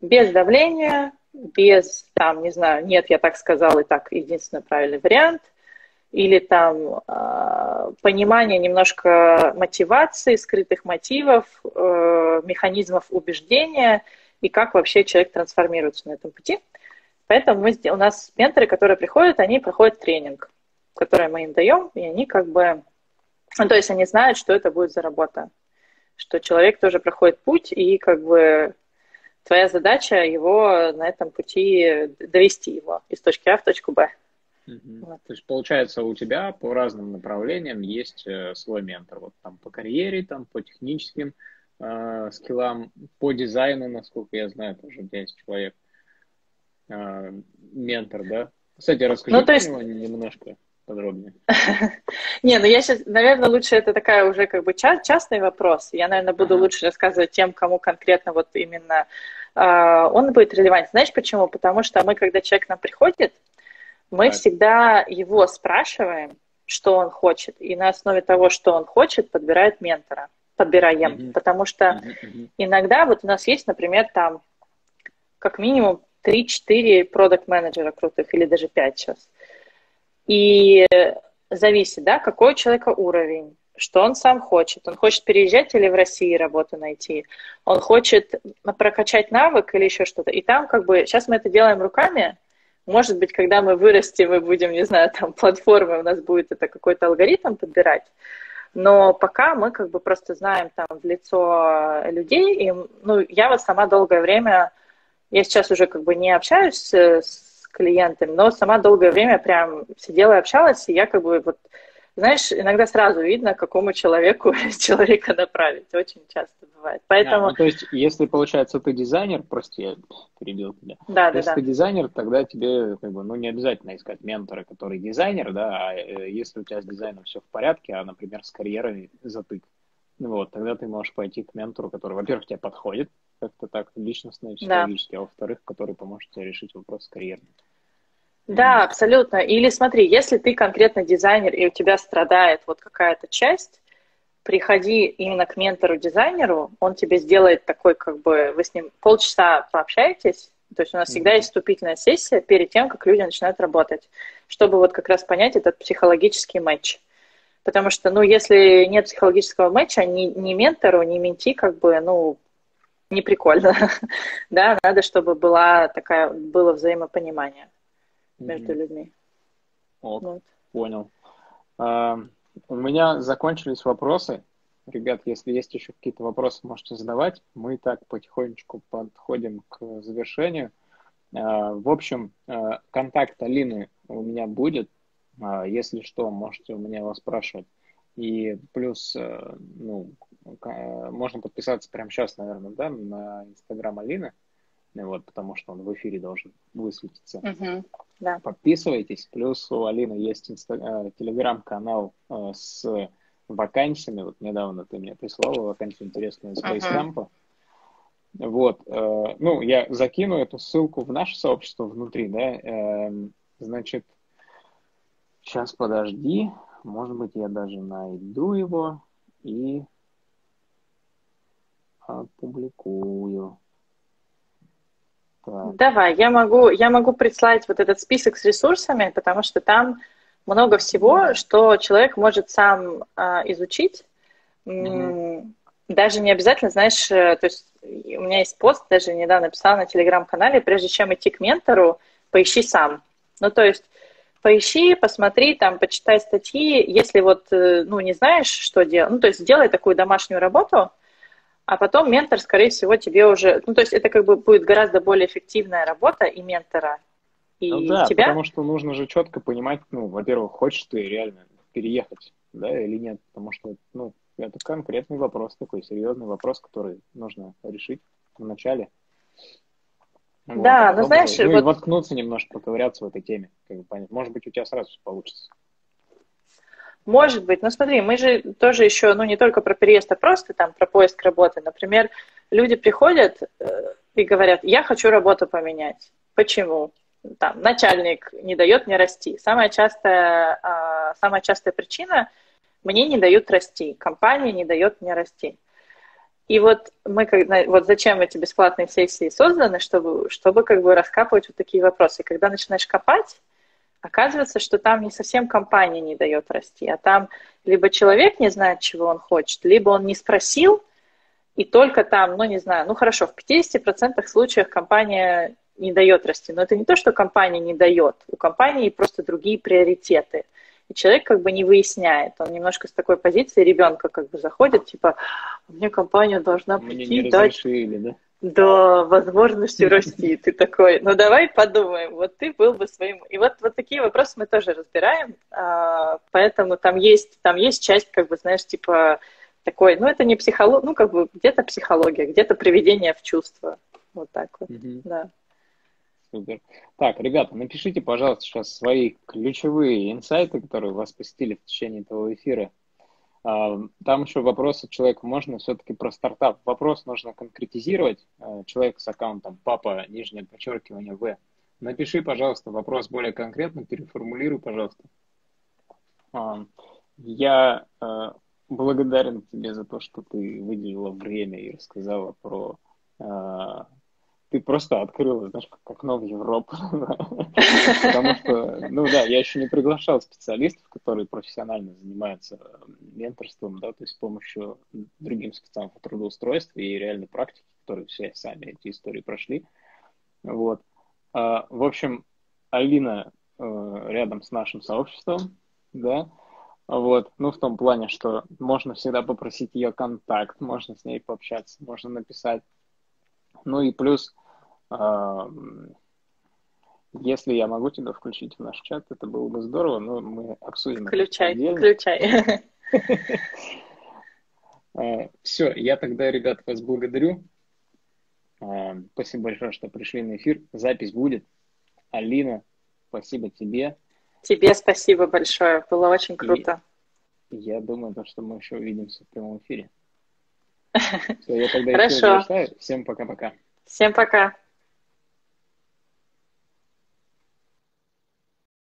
Без давления, без, там, не знаю, нет, я так сказала, и так единственный правильный вариант, или там понимание немножко мотивации, скрытых мотивов, механизмов убеждения и как вообще человек трансформируется на этом пути. Поэтому у нас менторы, которые приходят, они проходят тренинг, которые мы им даем, и они как бы, ну, то есть они знают, что это будет за работа, что человек тоже проходит путь, и как бы твоя задача его на этом пути довести его из точки А в точку Б. Угу. Вот. То есть получается у тебя по разным направлениям есть свой ментор, вот там по карьере, там по техническим скиллам, по дизайну, насколько я знаю, тоже у тебя есть человек ментор, да? Кстати, расскажи, ну, то есть... немножко подробнее. Не, ну я сейчас, наверное, лучше это такая уже как бы частный вопрос. Я, наверное, буду лучше рассказывать тем, кому конкретно вот именно он будет релевантен. Знаешь почему? Потому что мы, когда человек к нам приходит, мы всегда его спрашиваем, что он хочет, и на основе того, что он хочет, подбирает ментора, подбираем. Mm-hmm. Потому что иногда вот у нас есть, например, там как минимум 3-4 продакт-менеджера крутых, или даже 5 сейчас. И зависит, да, какой у человека уровень, что он сам хочет. Он хочет переезжать или в России работу найти. Он хочет прокачать навык или еще что-то. И там как бы сейчас мы это делаем руками. Может быть, когда мы вырастем и будем, не знаю, там платформы, у нас будет это какой-то алгоритм подбирать. Но пока мы как бы просто знаем там в лицо людей. И, ну, я вот сама долгое время, я сейчас уже как бы не общаюсь с клиентами, но сама долгое время прям сидела и общалась, и я как бы вот, знаешь, иногда сразу видно, к какому человеку человека направить. Очень часто бывает. Поэтому... ну, то есть, если, получается, ты дизайнер, прости, я перебил тебя. Да, если ты дизайнер, тогда тебе как бы, ну, не обязательно искать ментора, который дизайнер, да, а если у тебя с дизайном все в порядке, а, например, с карьерой затык, вот, тогда ты можешь пойти к ментору, который, во-первых, тебе подходит как-то так личностно и психологически, да, а во-вторых, который поможет тебе решить вопрос с карьерой. Да, абсолютно. Или смотри, если ты конкретно дизайнер, и у тебя страдает вот какая-то часть, приходи именно к ментору-дизайнеру, он тебе сделает такой, как бы, вы с ним полчаса пообщаетесь, то есть у нас всегда есть вступительная сессия перед тем, как люди начинают работать, чтобы вот как раз понять этот психологический матч. Потому что, ну, если нет психологического матча, ни ментору, ни менти, как бы, ну, не прикольно. Да, надо, чтобы было взаимопонимание между людьми. Ок, вот. Понял. У меня закончились вопросы. Ребят, если есть еще какие-то вопросы, можете задавать. Мы так потихонечку подходим к завершению. В общем, контакт Алины у меня будет. Если что, можете у меня его спрашивать. И плюс, ну, можно подписаться прямо сейчас, наверное, да, на Инстаграм Алины. Вот, потому что он в эфире должен высветиться. Да. Подписывайтесь. Плюс у Алины есть телеграм-канал с вакансиями. Вот недавно ты мне прислала вакансию интересную из Basecamp. Вот. Ну, я закину эту ссылку в наше сообщество внутри, да. Значит, сейчас подожди. Может быть, я даже найду его и опубликую. Давай, я могу прислать вот этот список с ресурсами, потому что там много всего, что человек может сам изучить. Даже не обязательно, знаешь, то есть у меня есть пост, даже недавно писала на телеграм-канале, прежде чем идти к ментору, поищи сам. Ну, то есть поищи, посмотри, там, почитай статьи, если вот, ну, не знаешь, что делать, ну, то есть сделай такую домашнюю работу, а потом ментор, скорее всего, тебе уже... Ну, то есть это как бы будет гораздо более эффективная работа и ментора, и ну, да, тебя. Потому что нужно же четко понимать, ну, во-первых, хочешь ты реально переехать, да, или нет, потому что, ну, это конкретный вопрос такой, серьезный вопрос, который нужно решить вначале. Вот, да, но знаешь... Ну, вот... и воткнуться немножко, поковыряться в этой теме, как бы понять. Может быть, у тебя сразу все получится. Может быть, но смотри, мы же тоже еще, ну, не только про переезд, а просто там про поиск работы. Например, люди приходят и говорят, я хочу работу поменять. Почему? Там, начальник не дает мне расти. Самая частая причина – мне не дают расти, компания не дает мне расти. И вот мы, вот зачем эти бесплатные сессии созданы, чтобы как бы раскапывать вот такие вопросы. И когда начинаешь копать, оказывается, что там не совсем компания не дает расти, а там либо человек не знает, чего он хочет, либо он не спросил, и только там, ну не знаю, ну хорошо, в 50% случаев компания не дает расти, но это не то, что компания не дает, у компании просто другие приоритеты, и человек как бы не выясняет, он немножко с такой позиции ребенка как бы заходит, типа, мне компания должна прийти и дать... до возможности расти. Ты такой, ну давай подумаем, вот ты был бы своим... И вот такие вопросы мы тоже разбираем, поэтому там есть часть, как бы, знаешь, типа такой, ну это не психология, ну как бы где-то психология, где-то приведение в чувство. Вот так вот, да. Супер. Так, ребята, напишите, пожалуйста, сейчас свои ключевые инсайты, которые вас посетили в течение этого эфира. Там еще вопрос от человека, можно все-таки про стартап. Вопрос нужно конкретизировать. Человек с аккаунтом papa_v. Напиши, пожалуйста, вопрос более конкретно, переформулируй, пожалуйста. Я благодарен тебе за то, что ты выделила время и рассказала про... Ты просто открыла, знаешь, как окно в Европу. Потому что, ну да, я еще не приглашал специалистов, которые профессионально занимаются менторством, да, то есть с помощью другим специалистам по трудоустройству и реальной практики, которые все сами эти истории прошли. Вот. В общем, Алина рядом с нашим сообществом, да, вот, ну, в том плане, что можно всегда попросить ее контакт, можно с ней пообщаться, можно написать. Ну и плюс, если я могу тебя включить в наш чат, это было бы здорово, но мы обсудим. Включай. Все, я тогда, ребят, вас благодарю. Спасибо большое, что пришли на эфир. Запись будет. Алина, спасибо тебе. Тебе спасибо большое. Было очень круто. И я думаю, что мы еще увидимся в прямом эфире. Все, я тогда эфир завершаю. Всем пока-пока. Всем пока.